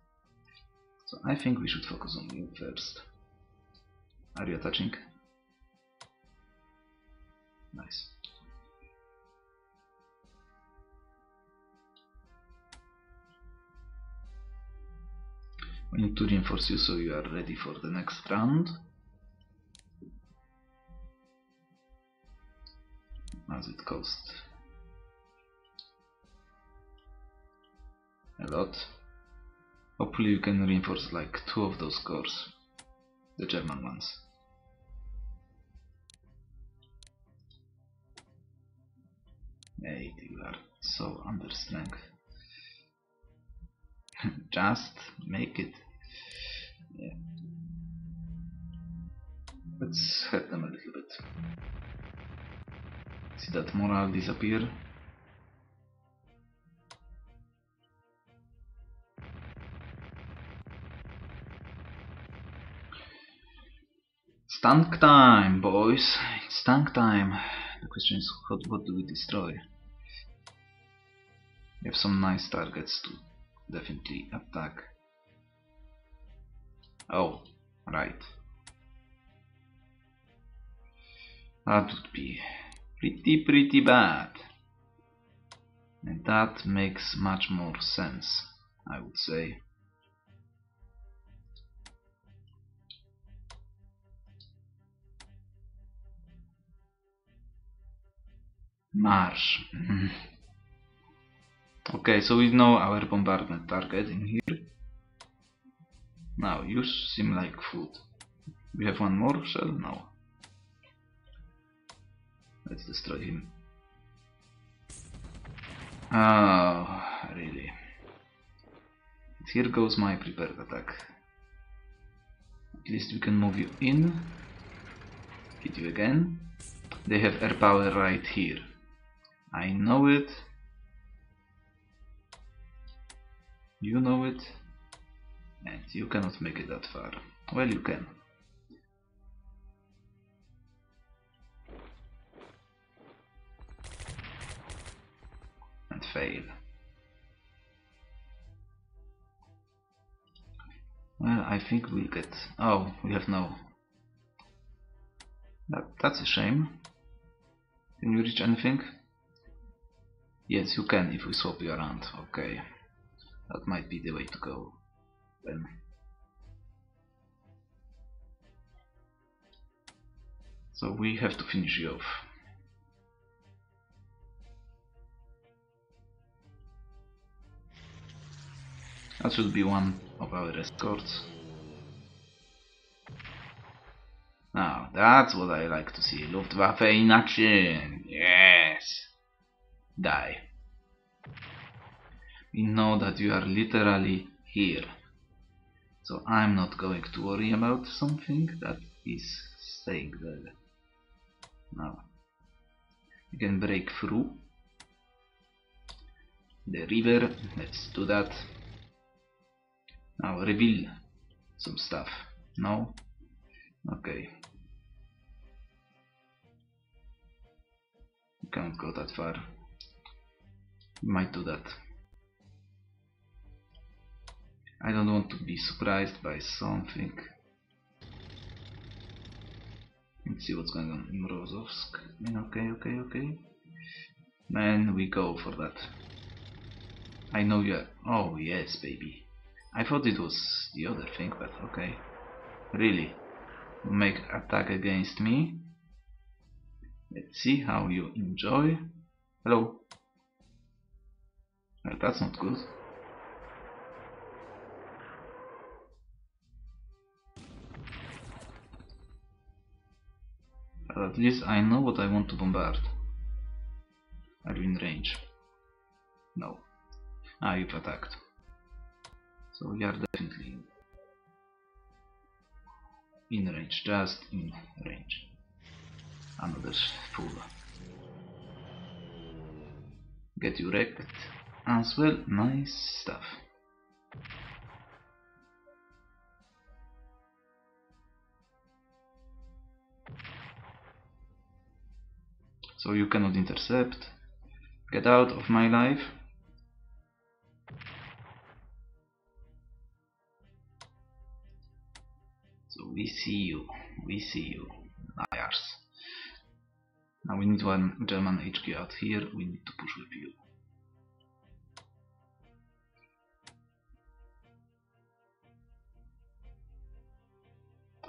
so I think we should focus on you first. Are you attaching? Nice. We need to reinforce you so you are ready for the next round. As it costs a lot. Hopefully you can reinforce like two of those cores, the German ones. Hey, you are so under strength. Just make it. Yeah. Let's hurt them a little bit. See that morale disappear. It's tank time, boys. It's tank time. The question is, what do we destroy? We have some nice targets to definitely attack. Oh, right. That would be pretty bad. And that makes much more sense, I would say. Marsh. Okay, so we know our bombardment target in here. Now, you seem like food. We have one more shell? No. Let's destroy him. Oh, really. Here goes my prepared attack. At least we can move you in. Hit you again. They have air power right here. I know it. You know it. And you cannot make it that far. Well, you can. And fail. Well, I think we'll get... Oh, we have no... That's a shame. Can you reach anything? Yes, you can if we swap you around. Okay. That might be the way to go then. So we have to finish you off. That should be one of our escorts. Now that's what I like to see. Luftwaffe in action! Yes! Die. We know that you are literally here. So I'm not going to worry about something that is staying there. Now, you can break through the river. Let's do that. Now reveal some stuff. No? Okay. You can't go that far. You might do that. I don't want to be surprised by something. Let's see what's going on in Mrozovsk. Okay. Then we go for that. I know you're... Oh yes, baby. I thought it was the other thing, but okay. Really? You make attack against me. Let's see how you enjoy. Hello. Well, that's not good. At least I know what I want to bombard. Are you in range? No. Ah, you've attacked. So we are definitely in range, just in range. Another fool. Get you wrecked as well. Nice stuff. So you cannot intercept, Get out of my life. So we see you, liars. Now we need one German HQ out here, we need to push with you.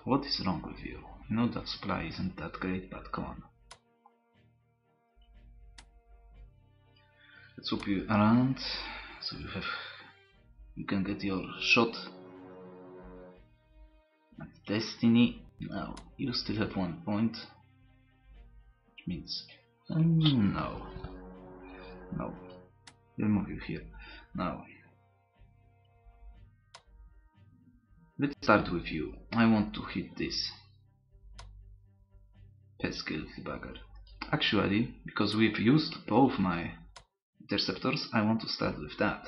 What is wrong with you? You know that supply isn't that great, but come on. Let's hoop you around, so you have, you can get your shot at destiny. Now, you still have 1 point, which means, no, we'll move you here. Now, let's start with you. I want to hit this pesky little bugger. Actually, because we've used both my interceptors, I want to start with that.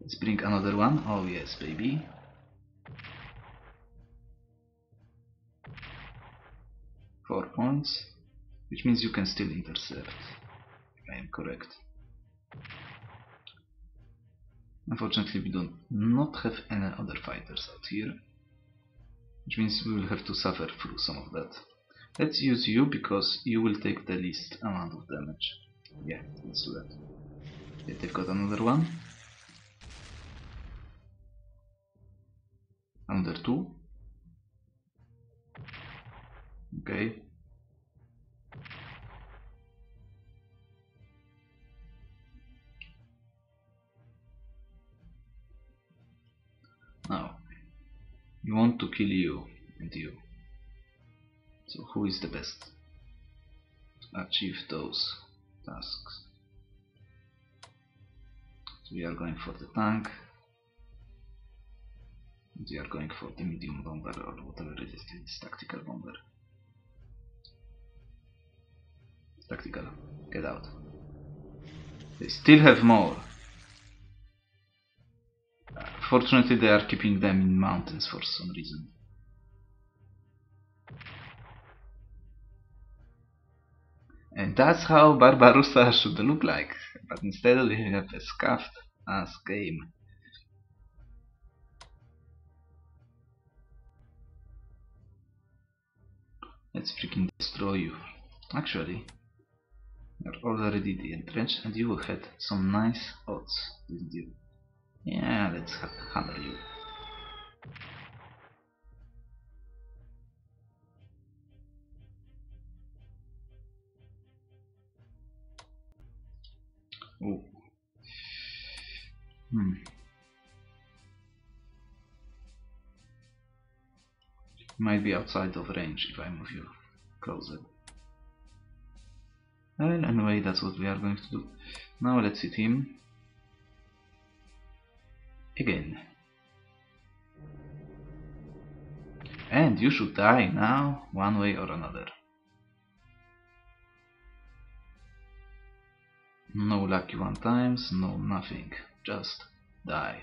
Let's bring another one. Oh yes, baby. Four points, which means you can still intercept, if I am correct. Unfortunately, we do not have any other fighters out here, which means we will have to suffer through some of that. Let's use you, because you will take the least amount of damage. Yeah, let's do that. Yeah, they've got another one. Another two. Okay. Now, you want to kill you and you. So who is the best to achieve those tasks? So we are going for the tank. And we are going for the medium bomber or whatever it is, it's tactical bomber. Tactical, get out. They still have more. Fortunately, they are keeping them in mountains for some reason. And that's how Barbarossa should look like. But instead we have a scuffed ass game. Let's freaking destroy you. Actually, you're already entrenched and you had some nice odds, didn't you? Yeah, let's hammer you. Oh. Might be outside of range if I move you closer. Well, anyway, that's what we are going to do. Now let's hit him. Again. And you should die now, one way or another. No lucky one times, no nothing. Just die.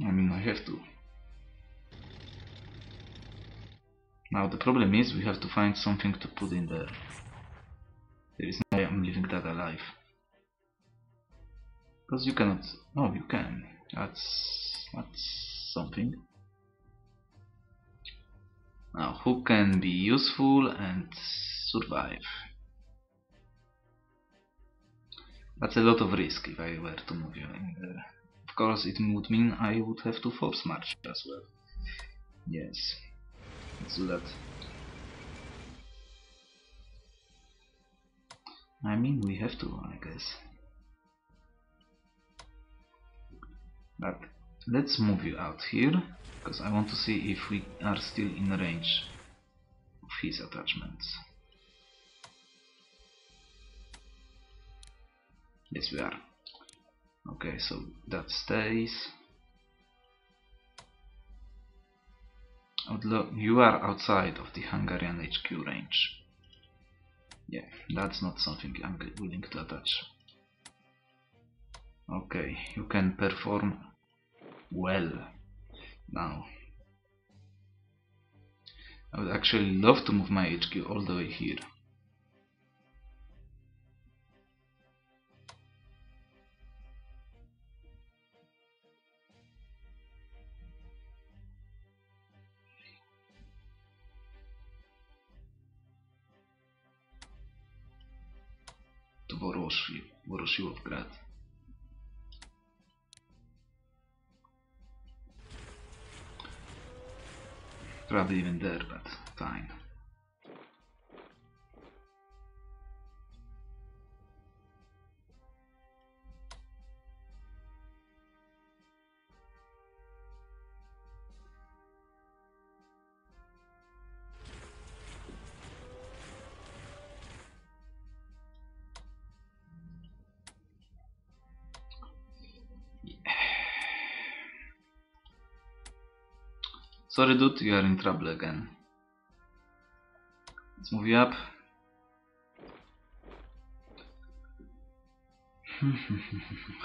I mean, I have to. Now the problem is we have to find something to put in there. There is no way I'm leaving that alive. Because you cannot... Oh, you can. That's something. Now, who can be useful and survive? That's a lot of risk if I were to move you in there. Of course, it would mean I would have to force march as well. Yes. Let's do that. I mean, we have to, I guess. But let's move you out here, because I want to see if we are still in range of his attachments. Yes, we are. Okay, so that stays. Outlaw, you are outside of the Hungarian HQ range. Yeah, that's not something I'm willing to attach. Okay, you can perform well now. I would actually love to move my HQ all the way here. To Voroshi, Voroshilovgrad. Probably even there, but fine. Sorry dude, you are in trouble again. Let's move you up.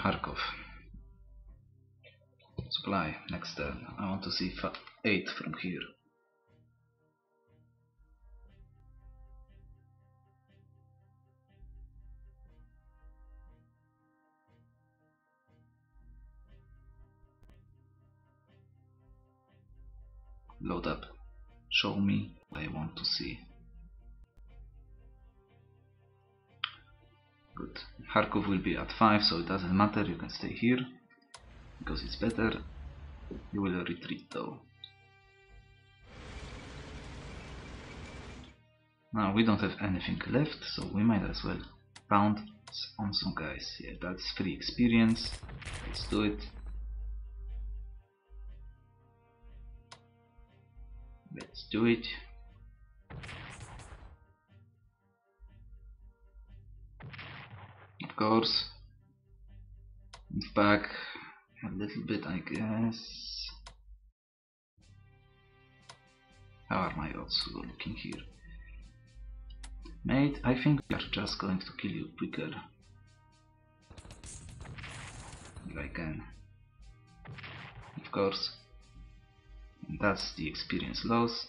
Kharkov. Supply, next turn. I want to see 8 from here. Load up. Show me what I want to see. Good. Kharkov will be at 5, so it doesn't matter. You can stay here because it's better. You will retreat though. Now we don't have anything left, so we might as well pound on some guys. Yeah, that's free experience. Let's do it. Let's do it. Of course. Move back a little bit, I guess. How are my odds looking here? Mate, I think we are just going to kill you quicker. If I can. Of course. And that's the experience lost.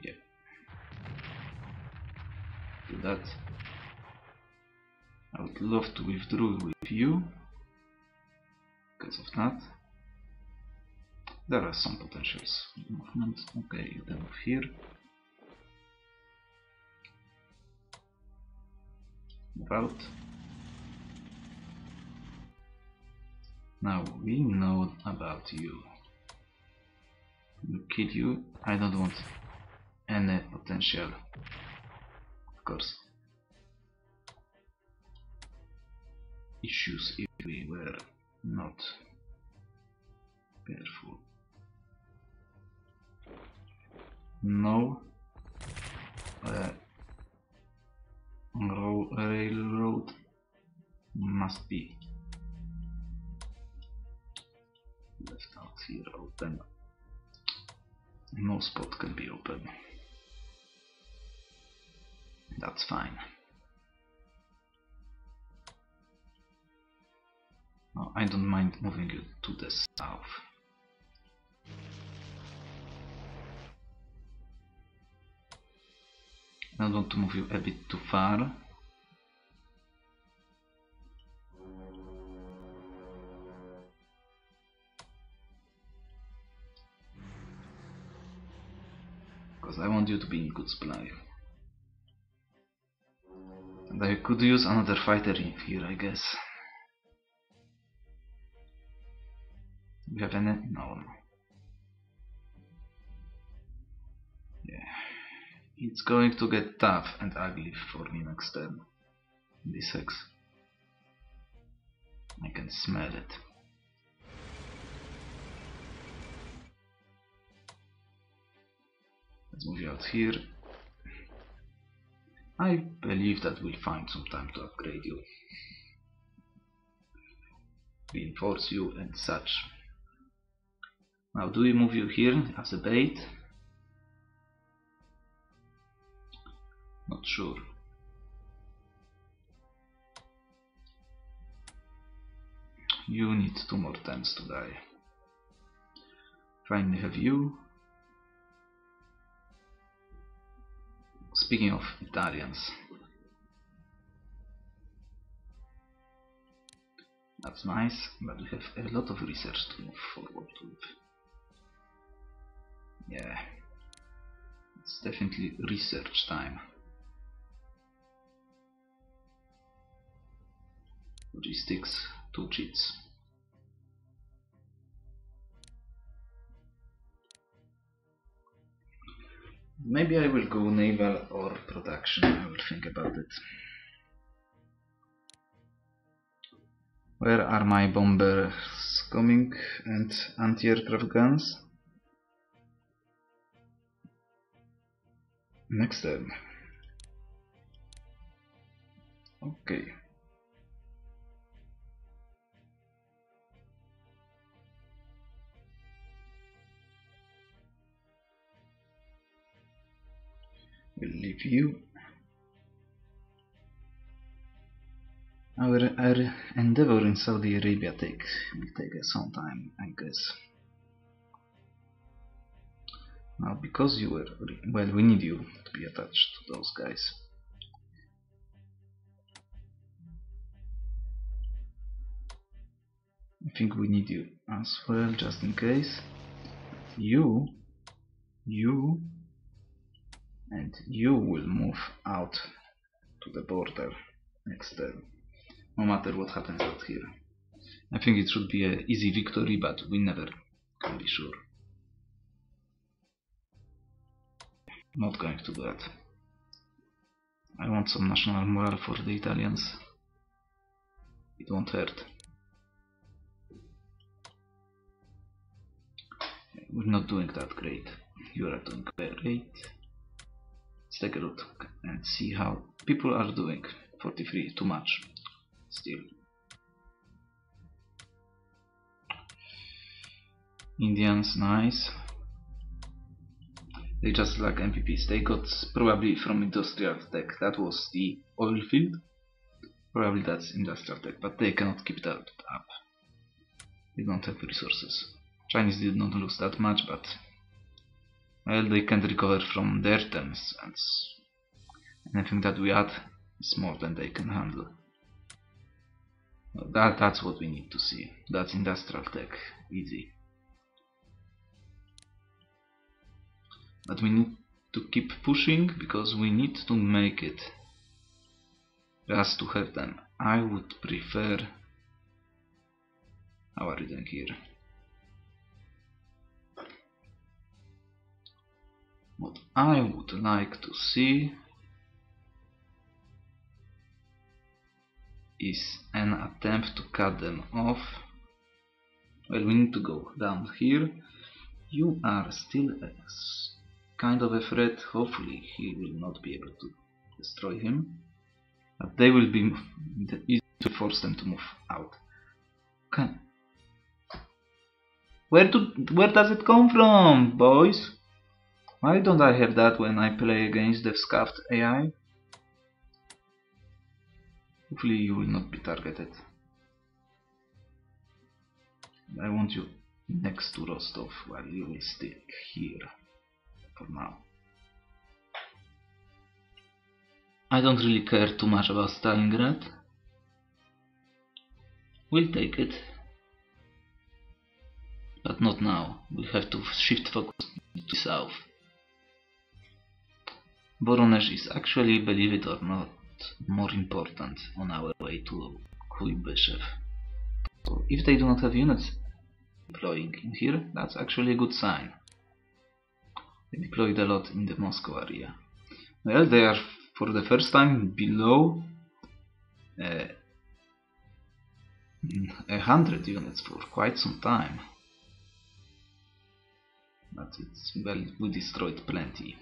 Yeah. Do that. I would love to withdraw with you because of that. There are some potentials movement. Okay, you can move here. Move out. Now we know about you. We'll kill you. I don't want any potential. Of course. Issues if we were not careful. No. Railroad must be left out here open. No spot can be open. That's fine. No, I don't mind moving you to the south. I want to move you a bit too far. I want you to be in good supply. And I could use another fighter in here, I guess. Do you have any? No. Yeah. It's going to get tough and ugly for me next turn. D6. I can smell it. Let's move you out here. I believe that we'll find some time to upgrade you, reinforce you and such. Now do we move you here as a bait? Not sure. You need two more times to die. Finally have you. Speaking of Italians. That's nice, but we have a lot of research to move forward with. Yeah. It's definitely research time. Logistics, two cheats. Maybe I will go naval or production, I will think about it. Where are my bombers coming and anti-aircraft guns? Next turn. Okay. We'll leave you. Our endeavor in Saudi Arabia will take some time, I guess. Now, because you were... well, we need you to be attached to those guys. I think we need you as well, just in case. You... and you will move out to the border next turn, no matter what happens out here. I think it should be an easy victory, but we never can be sure. Not going to do that. I want some national morale for the Italians. It won't hurt. We're not doing that great. You are doing great. Let's take a look and see how people are doing. 43, too much still. Indians, nice. They just lack MPPs. They got probably from industrial tech. That was the oil field. Probably that's industrial tech, but they cannot keep that up. They don't have resources. Chinese did not lose that much, but well, they can't recover from their terms, and anything that we add is more than they can handle. That's what we need to see. That's industrial tech, easy. But we need to keep pushing, because we need to make it just to have them. I would prefer... how are you doing here? What I would like to see is an attempt to cut them off. Well, we need to go down here. You are still kind of a threat. Hopefully he will not be able to destroy him. But they will be easy to force them to move out. Okay. Where does it come from, boys? Why don't I have that when I play against the scuffed AI? Hopefully you will not be targeted. I want you next to Rostov, while you will stay here for now. I don't really care too much about Stalingrad. We'll take it. But not now. We have to shift focus to south. Voronezh is actually, believe it or not, more important on our way to Kuybyshev. So if they do not have units deploying in here, that's actually a good sign. They deployed a lot in the Moscow area. Well, they are for the first time below 100 units for quite some time. But it's, well, we destroyed plenty.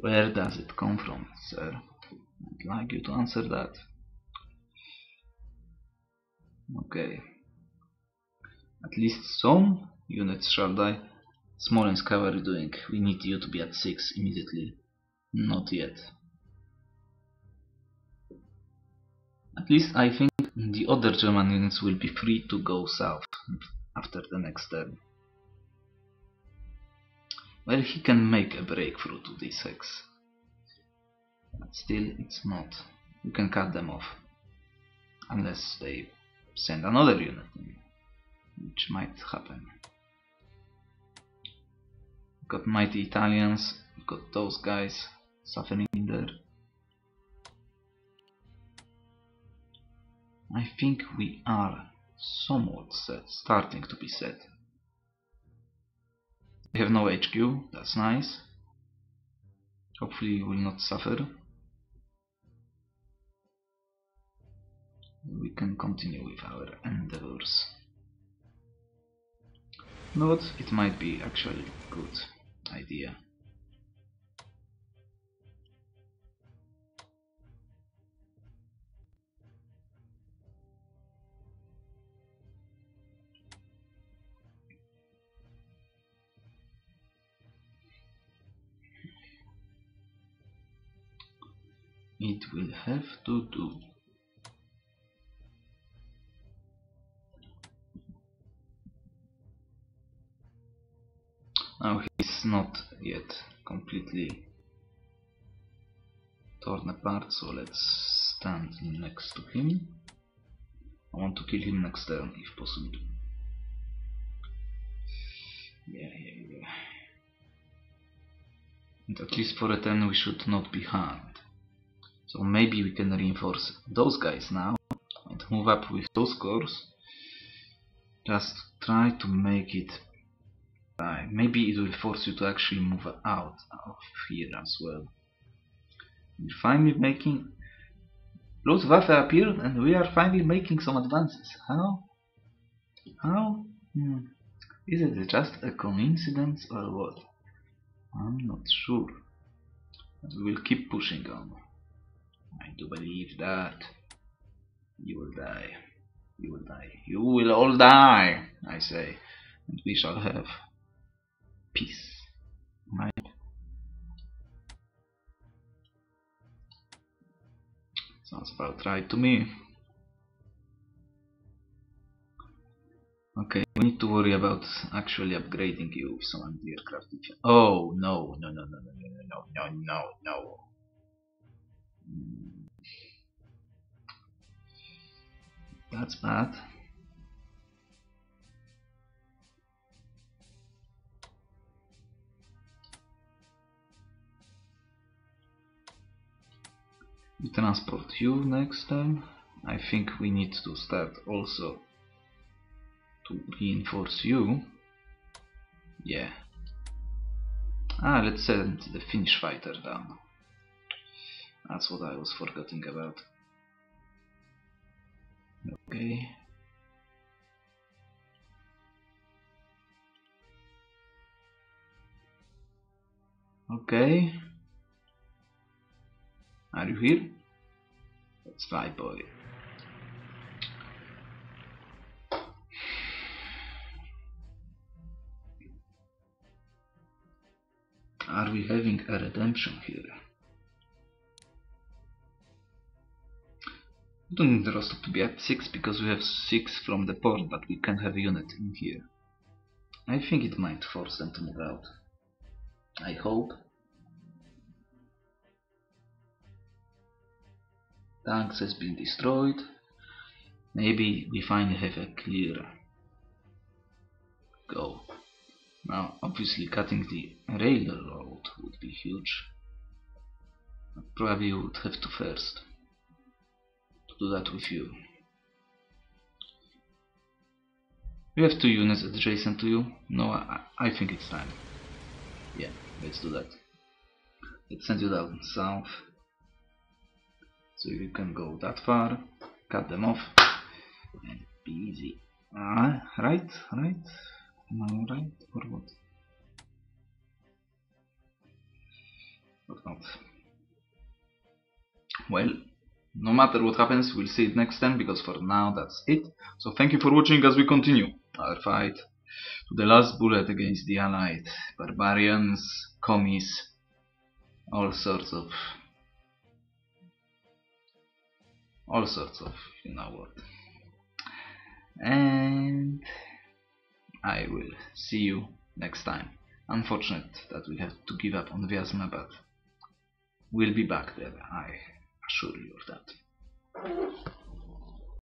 Where does it come from, sir? I'd like you to answer that. Okay. At least some units shall die. Smolensk, how are you doing? We need you to be at 6 immediately. Not yet. At least I think the other German units will be free to go south after the next turn. Well, he can make a breakthrough to D6. But still, it's not. You can cut them off. Unless they send another unit in, which might happen. We've got mighty Italians, we've got those guys suffering there. I think we are somewhat set, starting to be set. We have no HQ, that's nice. Hopefully we will not suffer. We can continue with our endeavors. But it might be actually a good idea. It will have to do. Now he's not yet completely torn apart, so let's stand next to him. I want to kill him next turn if possible. Yeah. And at least for a turn we should not be harmed. So maybe we can reinforce those guys now and move up with those cores. Just try to make it right. Maybe it will force you to actually move out of here as well. We're finally making... Luftwaffe appeared and we are finally making some advances. How? How? Is it just a coincidence or what? I'm not sure. But we will keep pushing on. I do believe that you will die. You will die. You will all die, I say. And we shall have peace. Right? Sounds about right to me. Okay, we need to worry about actually upgrading you with some anti-aircraft. Oh, no. That's bad. We transport you next time. I think we need to start also to reinforce you. Yeah. Let's send the Finnish fighter down. That's what I was forgetting about. Okay. Okay. Are you here? Let's fly, boy. Are we having a redemption here? We don't need the Rostov to be at 6 because we have 6 from the port, but we can have a unit in here. I think it might force them to move out. I hope. Tanks has been destroyed. Maybe we finally have a clear go. Now, obviously cutting the railroad would be huge. Probably would have to first do that with you. We have 2 units adjacent to you. No, I think it's time. Yeah, let's do that. Let's send you down south. So you can go that far, cut them off, and be easy. Right? Am I right or what? Or not? Well, no matter what happens, we'll see it next time, because for now that's it. So thank you for watching as we continue our fight. To the last bullet against the Allied barbarians, commies, all sorts of, you know what. And I will see you next time. Unfortunate that we have to give up on Vyazma, but we'll be back there, I assure you of that.